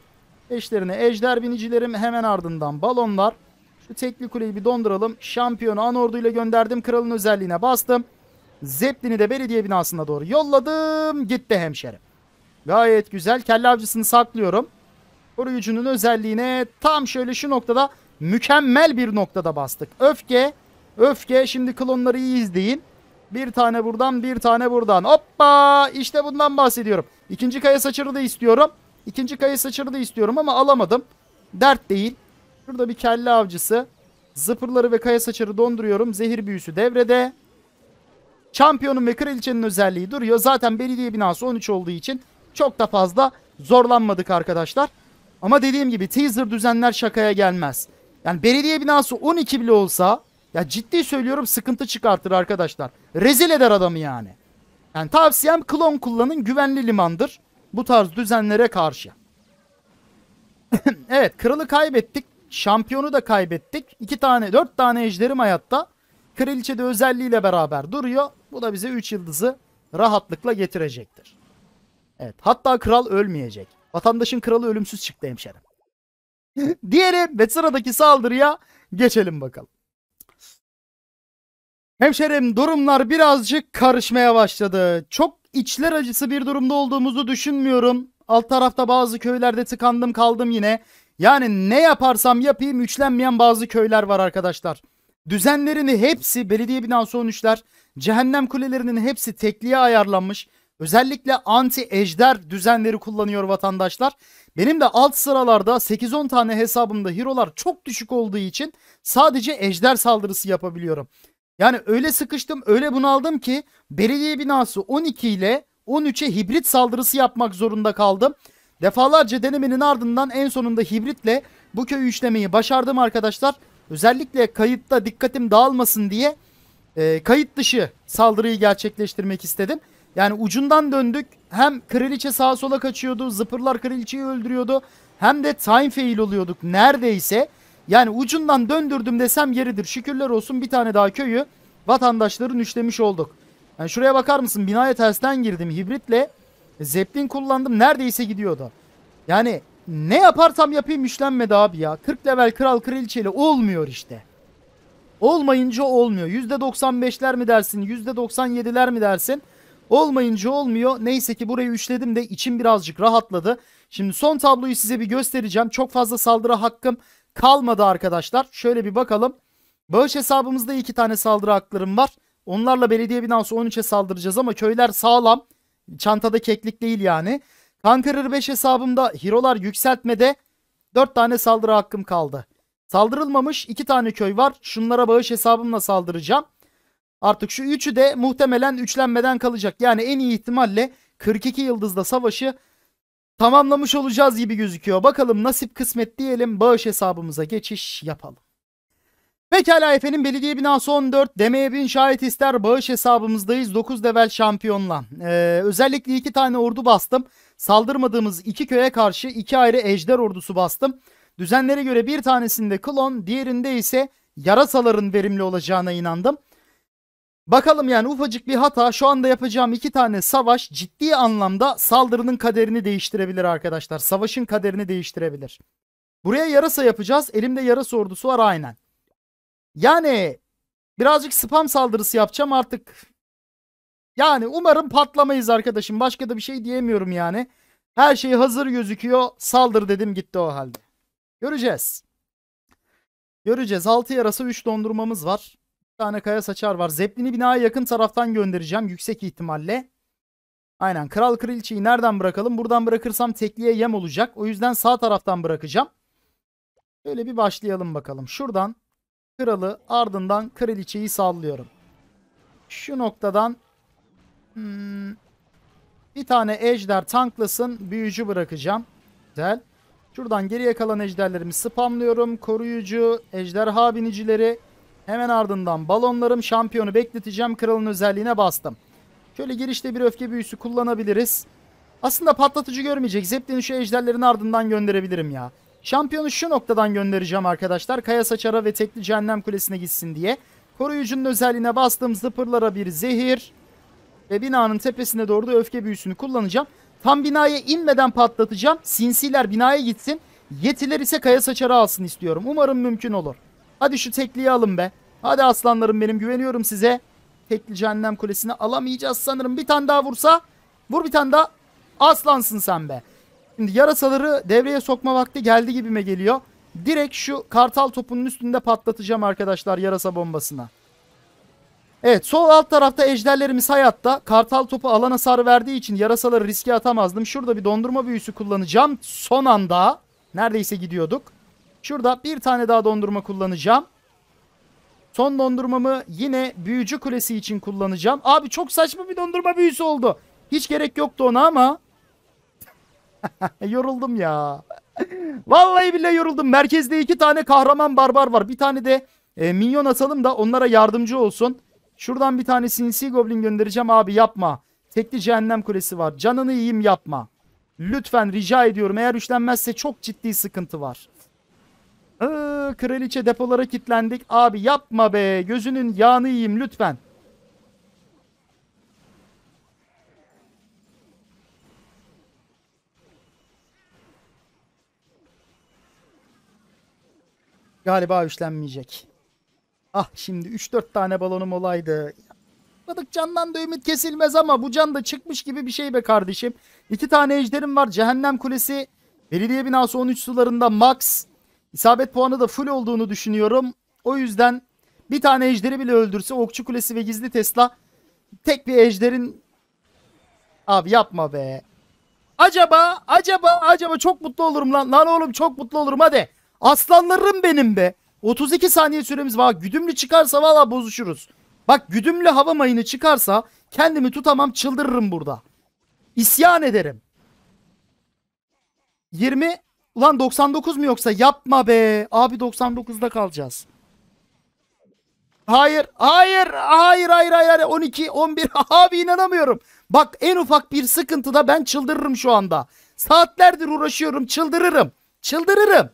Eşlerine ejder binicilerim, hemen ardından balonlar. Şu tekli kuleyi bir donduralım. Şampiyonu Anordu ile gönderdim. Kralın özelliğine bastım. Zeppelin'i de belediye binasına doğru yolladım. Gitti hemşerim. Gayet güzel. Kelle avcısını saklıyorum. Koruyucunun özelliğine tam şöyle şu noktada mükemmel bir noktada bastık. Öfke. Öfke. Şimdi klonları iyi izleyin. Bir tane buradan, bir tane buradan. Hoppa. İşte bundan bahsediyorum. İkinci kaya saçırı da istiyorum. İkinci kaya saçırı da istiyorum ama alamadım. Dert değil. Şurada bir kelle avcısı. Zıpırları ve kaya saçarı donduruyorum. Zehir büyüsü devrede. Şampiyonun ve kraliçenin özelliği duruyor. Zaten belediye binası on üç olduğu için çok da fazla zorlanmadık arkadaşlar. Ama dediğim gibi teaser düzenler şakaya gelmez. Yani belediye binası on iki bile olsa ya ciddi söylüyorum sıkıntı çıkartır arkadaşlar. Rezil eder adamı yani. Yani tavsiyem klon kullanın, güvenli limandır. Bu tarz düzenlere karşı. Evet, kralı kaybettik. Şampiyonu da kaybettik. İki tane, dört tane ejderim hayatta. Kraliçe de özelliğiyle beraber duruyor. Bu da bize üç yıldızı rahatlıkla getirecektir. Evet. Hatta kral ölmeyecek. Vatandaşın kralı ölümsüz çıktı hemşerim. Diyelim ve sıradaki saldırıya geçelim bakalım. Hemşerim, durumlar birazcık karışmaya başladı. Çok içler acısı bir durumda olduğumuzu düşünmüyorum. Alt tarafta bazı köylerde tıkandım kaldım yine. Yani ne yaparsam yapayım üçlenmeyen bazı köyler var arkadaşlar. Düzenlerini hepsi belediye binası on üçler, cehennem kulelerinin hepsi tekliğe ayarlanmış. Özellikle anti ejder düzenleri kullanıyor vatandaşlar. Benim de alt sıralarda sekiz on tane hesabımda hero'lar çok düşük olduğu için sadece ejder saldırısı yapabiliyorum. Yani öyle sıkıştım, öyle bunaldım ki belediye binası on iki ile on üçe hibrit saldırısı yapmak zorunda kaldım. Defalarca denemenin ardından en sonunda hibritle bu köyü üçlemeyi başardım arkadaşlar. Özellikle kayıtta dikkatim dağılmasın diye e, kayıt dışı saldırıyı gerçekleştirmek istedim. Yani ucundan döndük. Hem kraliçe sağa sola kaçıyordu. Zıpırlar kraliçeyi öldürüyordu. Hem de time fail oluyorduk neredeyse. Yani ucundan döndürdüm desem yeridir. Şükürler olsun bir tane daha köyü vatandaşların üçlemiş olduk. Yani şuraya bakar mısın? Binaya tersten girdim hibritle. Zeppelin kullandım. Neredeyse gidiyordu. Yani Ne yaparsam yapayım işlenmedi abi ya. kırk level kral kraliçeyle olmuyor işte. Olmayınca olmuyor. yüzde doksan beşler mi dersin? yüzde doksan yediler mi dersin? Olmayınca olmuyor. Neyse ki burayı üçledim de içim birazcık rahatladı. Şimdi son tabloyu size bir göstereceğim. Çok fazla saldırı hakkım kalmadı arkadaşlar. Şöyle bir bakalım. Bağış hesabımızda iki tane saldırı haklarım var. Onlarla belediye binası on üçe saldıracağız ama köyler sağlam. Çantada keklik değil yani. Conqueror beş hesabımda hero'lar yükseltmede dört tane saldırı hakkım kaldı. Saldırılmamış iki tane köy var. Şunlara bağış hesabımla saldıracağım. Artık şu üçü de muhtemelen üçlenmeden kalacak. Yani en iyi ihtimalle kırk iki yıldızda savaşı tamamlamış olacağız gibi gözüküyor. Bakalım nasip kısmet diyelim, bağış hesabımıza geçiş yapalım. Pekala efendim, belediye binası on dört, demeye bin şahit ister, bağış hesabımızdayız dokuz level şampiyonla. Ee, özellikle iki tane ordu bastım. Saldırmadığımız iki köye karşı iki ayrı ejder ordusu bastım. Düzenlere göre bir tanesinde klon, diğerinde ise yarasaların verimli olacağına inandım. Bakalım yani ufacık bir hata şu anda yapacağım iki tane savaş ciddi anlamda saldırının kaderini değiştirebilir arkadaşlar. Savaşın kaderini değiştirebilir. Buraya yarasa yapacağız. Elimde yarasa ordusu var aynen. Yani birazcık spam saldırısı yapacağım artık. Yani umarım patlamayız arkadaşım. Başka da bir şey diyemiyorum yani. Her şey hazır gözüküyor. Saldır dedim gitti o halde. Göreceğiz. Göreceğiz. altı yarasa üç dondurmamız var. Bir tane kaya saçar var. Zeplini binaya yakın taraftan göndereceğim yüksek ihtimalle. Aynen, kral kraliçeyi nereden bırakalım? Buradan bırakırsam tekliğe yem olacak. O yüzden sağ taraftan bırakacağım. Böyle bir başlayalım bakalım. Şuradan kralı, ardından kraliçeyi sallıyorum. Şu noktadan hmm, bir tane ejder tanklasın. Büyücü bırakacağım. Güzel. Şuradan geriye kalan ejderlerimi spamlıyorum. Koruyucu, ejderha binicileri. Hemen ardından balonlarım, şampiyonu bekleteceğim. Kralın özelliğine bastım. Şöyle girişte bir öfke büyüsü kullanabiliriz. Aslında patlatıcı görmeyecek. Zeppelin'i şu ejderlerin ardından gönderebilirim ya. Şampiyonu şu noktadan göndereceğim arkadaşlar. Kaya saçara ve tekli cehennem kulesine gitsin diye. Koruyucunun özelliğine bastım. Zıpırlara bir zehir. Ve binanın tepesine doğru da öfke büyüsünü kullanacağım. Tam binaya inmeden patlatacağım. Sinsiler binaya gitsin. Yetiler ise kaya saçara alsın istiyorum. Umarım mümkün olur. Hadi şu tekliği alın be. Hadi aslanlarım benim, güveniyorum size. Tekli cehennem kulesini alamayacağız sanırım. Bir tane daha vursa. Vur bir tane daha. Aslansın sen be. Şimdi yarasaları devreye sokma vakti geldi gibime geliyor. Direkt şu kartal topunun üstünde patlatacağım arkadaşlar yarasa bombasına. Evet, sol alt tarafta ejderlerimiz hayatta. Kartal topu alan hasar verdiği için yarasaları riske atamazdım. Şurada bir dondurma büyüsü kullanacağım. Son anda neredeyse gidiyorduk. Şurada bir tane daha dondurma kullanacağım. Son dondurmamı yine büyücü kulesi için kullanacağım. Abi çok saçma bir dondurma büyüsü oldu. Hiç gerek yoktu ona ama. Yoruldum ya. Vallahi billahi yoruldum. Merkezde iki tane kahraman barbar var. Bir tane de e, minyon atalım da onlara yardımcı olsun. Şuradan bir tane sinsi goblin göndereceğim. Abi yapma. Tekli cehennem kulesi var. Canını yiyeyim yapma. Lütfen rica ediyorum. Eğer üçlenmezse çok ciddi sıkıntı var. Iıı, kraliçe depolara kilitlendik. Abi yapma be. Gözünün yağını yiyeyim lütfen. Galiba üçlenmeyecek. Ah şimdi üç dört tane balonum olaydı. Yapmadık, candan da ümit kesilmez ama bu can da çıkmış gibi bir şey be kardeşim. iki tane ejderim var. Cehennem kulesi. Belediye binası on üç sularında max. İsabet puanı da full olduğunu düşünüyorum. O yüzden bir tane ejderi bile öldürse okçu kulesi ve gizli Tesla tek bir ejderin... Abi yapma be. Acaba, acaba, acaba çok mutlu olurum lan. Lan oğlum çok mutlu olurum hadi. Aslanlarım benim be. otuz iki saniye süremiz var. Güdümlü çıkarsa valla bozuşuruz. Bak güdümlü hava mayını çıkarsa kendimi tutamam, çıldırırım burada. İsyan ederim. yirmi... Ulan doksan dokuz mu yoksa? Yapma be. Abi doksan dokuzda kalacağız. Hayır. Hayır. Hayır. Hayır. Hayır. on iki on bir. Abi inanamıyorum. Bak en ufak bir sıkıntıda ben çıldırırım şu anda. Saatlerdir uğraşıyorum. Çıldırırım. Çıldırırım.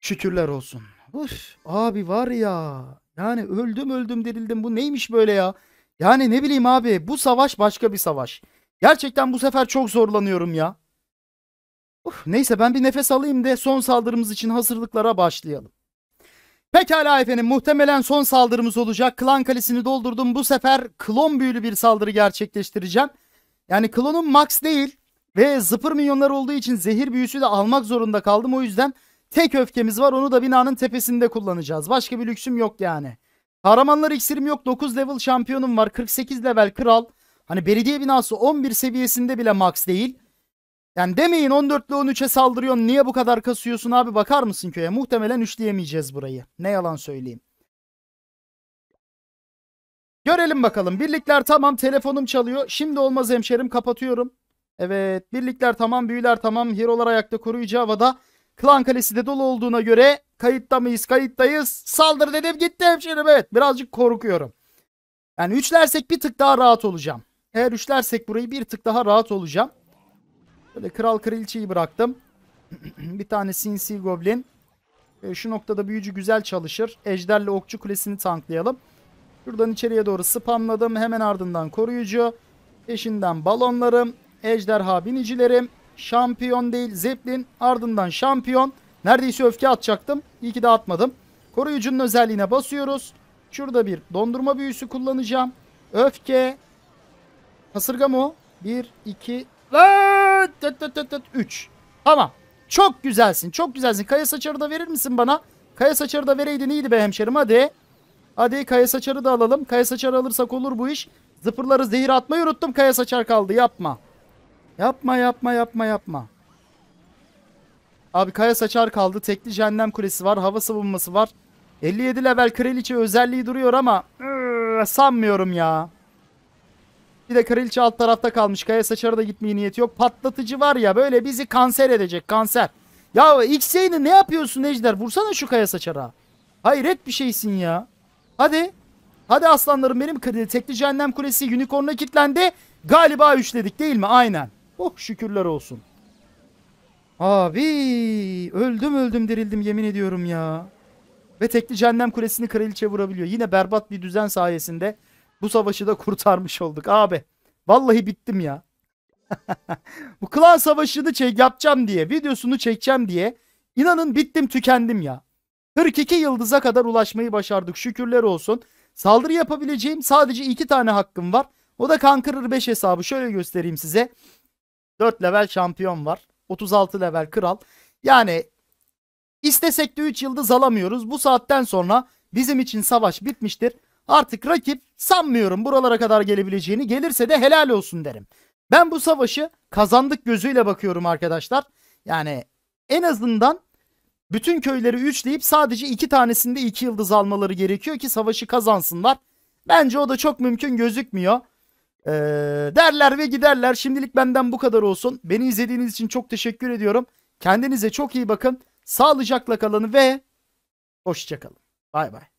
Şükürler olsun. Uf, abi var ya. Yani öldüm öldüm dirildim. Bu neymiş böyle ya? Yani ne bileyim abi. Bu savaş başka bir savaş. Gerçekten bu sefer çok zorlanıyorum ya. Uf, neyse ben bir nefes alayım da son saldırımız için hazırlıklara başlayalım. Pekala efendim, muhtemelen son saldırımız olacak. Klan kalesini doldurdum. Bu sefer klon büyülü bir saldırı gerçekleştireceğim. Yani klonum max değil ve zıpır milyonlar olduğu için zehir büyüsü de almak zorunda kaldım. O yüzden tek öfkemiz var, onu da binanın tepesinde kullanacağız. Başka bir lüksüm yok yani. Kahramanlar iksirim yok. dokuz level şampiyonum var. kırk sekiz level kral. Hani belediye binası on bir seviyesinde bile max değil. Yani demeyin on dörtle on üçe saldırıyorsun, niye bu kadar kasıyorsun abi, bakar mısın köye? Muhtemelen üçleyemeyeceğiz burayı. Ne yalan söyleyeyim. Görelim bakalım. Birlikler tamam, telefonum çalıyor. Şimdi olmaz hemşerim, kapatıyorum. Evet, birlikler tamam, büyüler tamam. Hero'lar ayakta, koruyucu havada. Klan kalesi de dolu olduğuna göre kayıtta mıyız? Kayıttayız. Saldır dedim, gitti hemşerim. Evet, birazcık korkuyorum. Yani üçlersek bir tık daha rahat olacağım. Eğer üçlersek burayı bir tık daha rahat olacağım. Böyle kral kraliçeyi bıraktım. Bir tane sinsi goblin. E, şu noktada büyücü güzel çalışır. Ejderle okçu kulesini tanklayalım. Şuradan içeriye doğru spamladım. Hemen ardından koruyucu. Peşinden balonlarım. Ejderha binicilerim. Şampiyon değil, zeplin. Ardından şampiyon. Neredeyse öfke atacaktım. İyi ki de atmadım. Koruyucunun özelliğine basıyoruz. Şurada bir dondurma büyüsü kullanacağım. Öfke. Kasırga mı o? bir, iki... üç. Tamam. Çok güzelsin. Çok güzelsin. Kaya saçarı da verir misin bana? Kaya saçarı da vereydin iyiydi be hemşerim. Hadi. Hadi kaya saçarı da alalım. Kaya saçarı alırsak olur bu iş. Zıpırları zehir atmayı unuttum. Kaya saçar kaldı. Yapma. Yapma yapma yapma yapma. Abi kaya saçar kaldı. Tekli cehennem kulesi var. Hava savunması var. elli yedi level kraliçe özelliği duruyor ama ıı, sanmıyorum ya. Bir de kraliçe alt tarafta kalmış. Kaya saçarı da gitmeye niyeti yok. Patlatıcı var ya, böyle bizi kanser edecek. Kanser. Ya X Y'ni ne yapıyorsun Ejder? Vursana şu kaya saçara. Hayret bir şeysin ya. Hadi. Hadi aslanlarım benim. Tekli cehennem kulesi unicorn'a kilitlendi. Galiba üçledik değil mi? Aynen. Oh şükürler olsun. Abi. Öldüm öldüm dirildim yemin ediyorum ya. Ve tekli cehennem kulesini kraliçe vurabiliyor. Yine berbat bir düzen sayesinde. Bu savaşı da kurtarmış olduk abi. Vallahi bittim ya. Bu klan savaşını çek, yapacağım diye, videosunu çekeceğim diye inanın bittim, tükendim ya. kırk iki yıldıza kadar ulaşmayı başardık. Şükürler olsun. Saldırı yapabileceğim sadece iki tane hakkım var. O da Conqueror beş hesabı. Şöyle göstereyim size. dört level şampiyon var. otuz altı level kral. Yani istesek de üç yıldız alamıyoruz. Bu saatten sonra bizim için savaş bitmiştir. Artık rakip sanmıyorum buralara kadar gelebileceğini, gelirse de helal olsun derim. Ben bu savaşı kazandık gözüyle bakıyorum arkadaşlar. Yani en azından bütün köyleri üçleyip sadece iki tanesinde iki yıldız almaları gerekiyor ki savaşı kazansınlar. Bence o da çok mümkün gözükmüyor. Ee, derler ve giderler. Şimdilik benden bu kadar olsun. Beni izlediğiniz için çok teşekkür ediyorum. Kendinize çok iyi bakın. Sağlıcakla kalın ve hoşça kalın. Bay bay.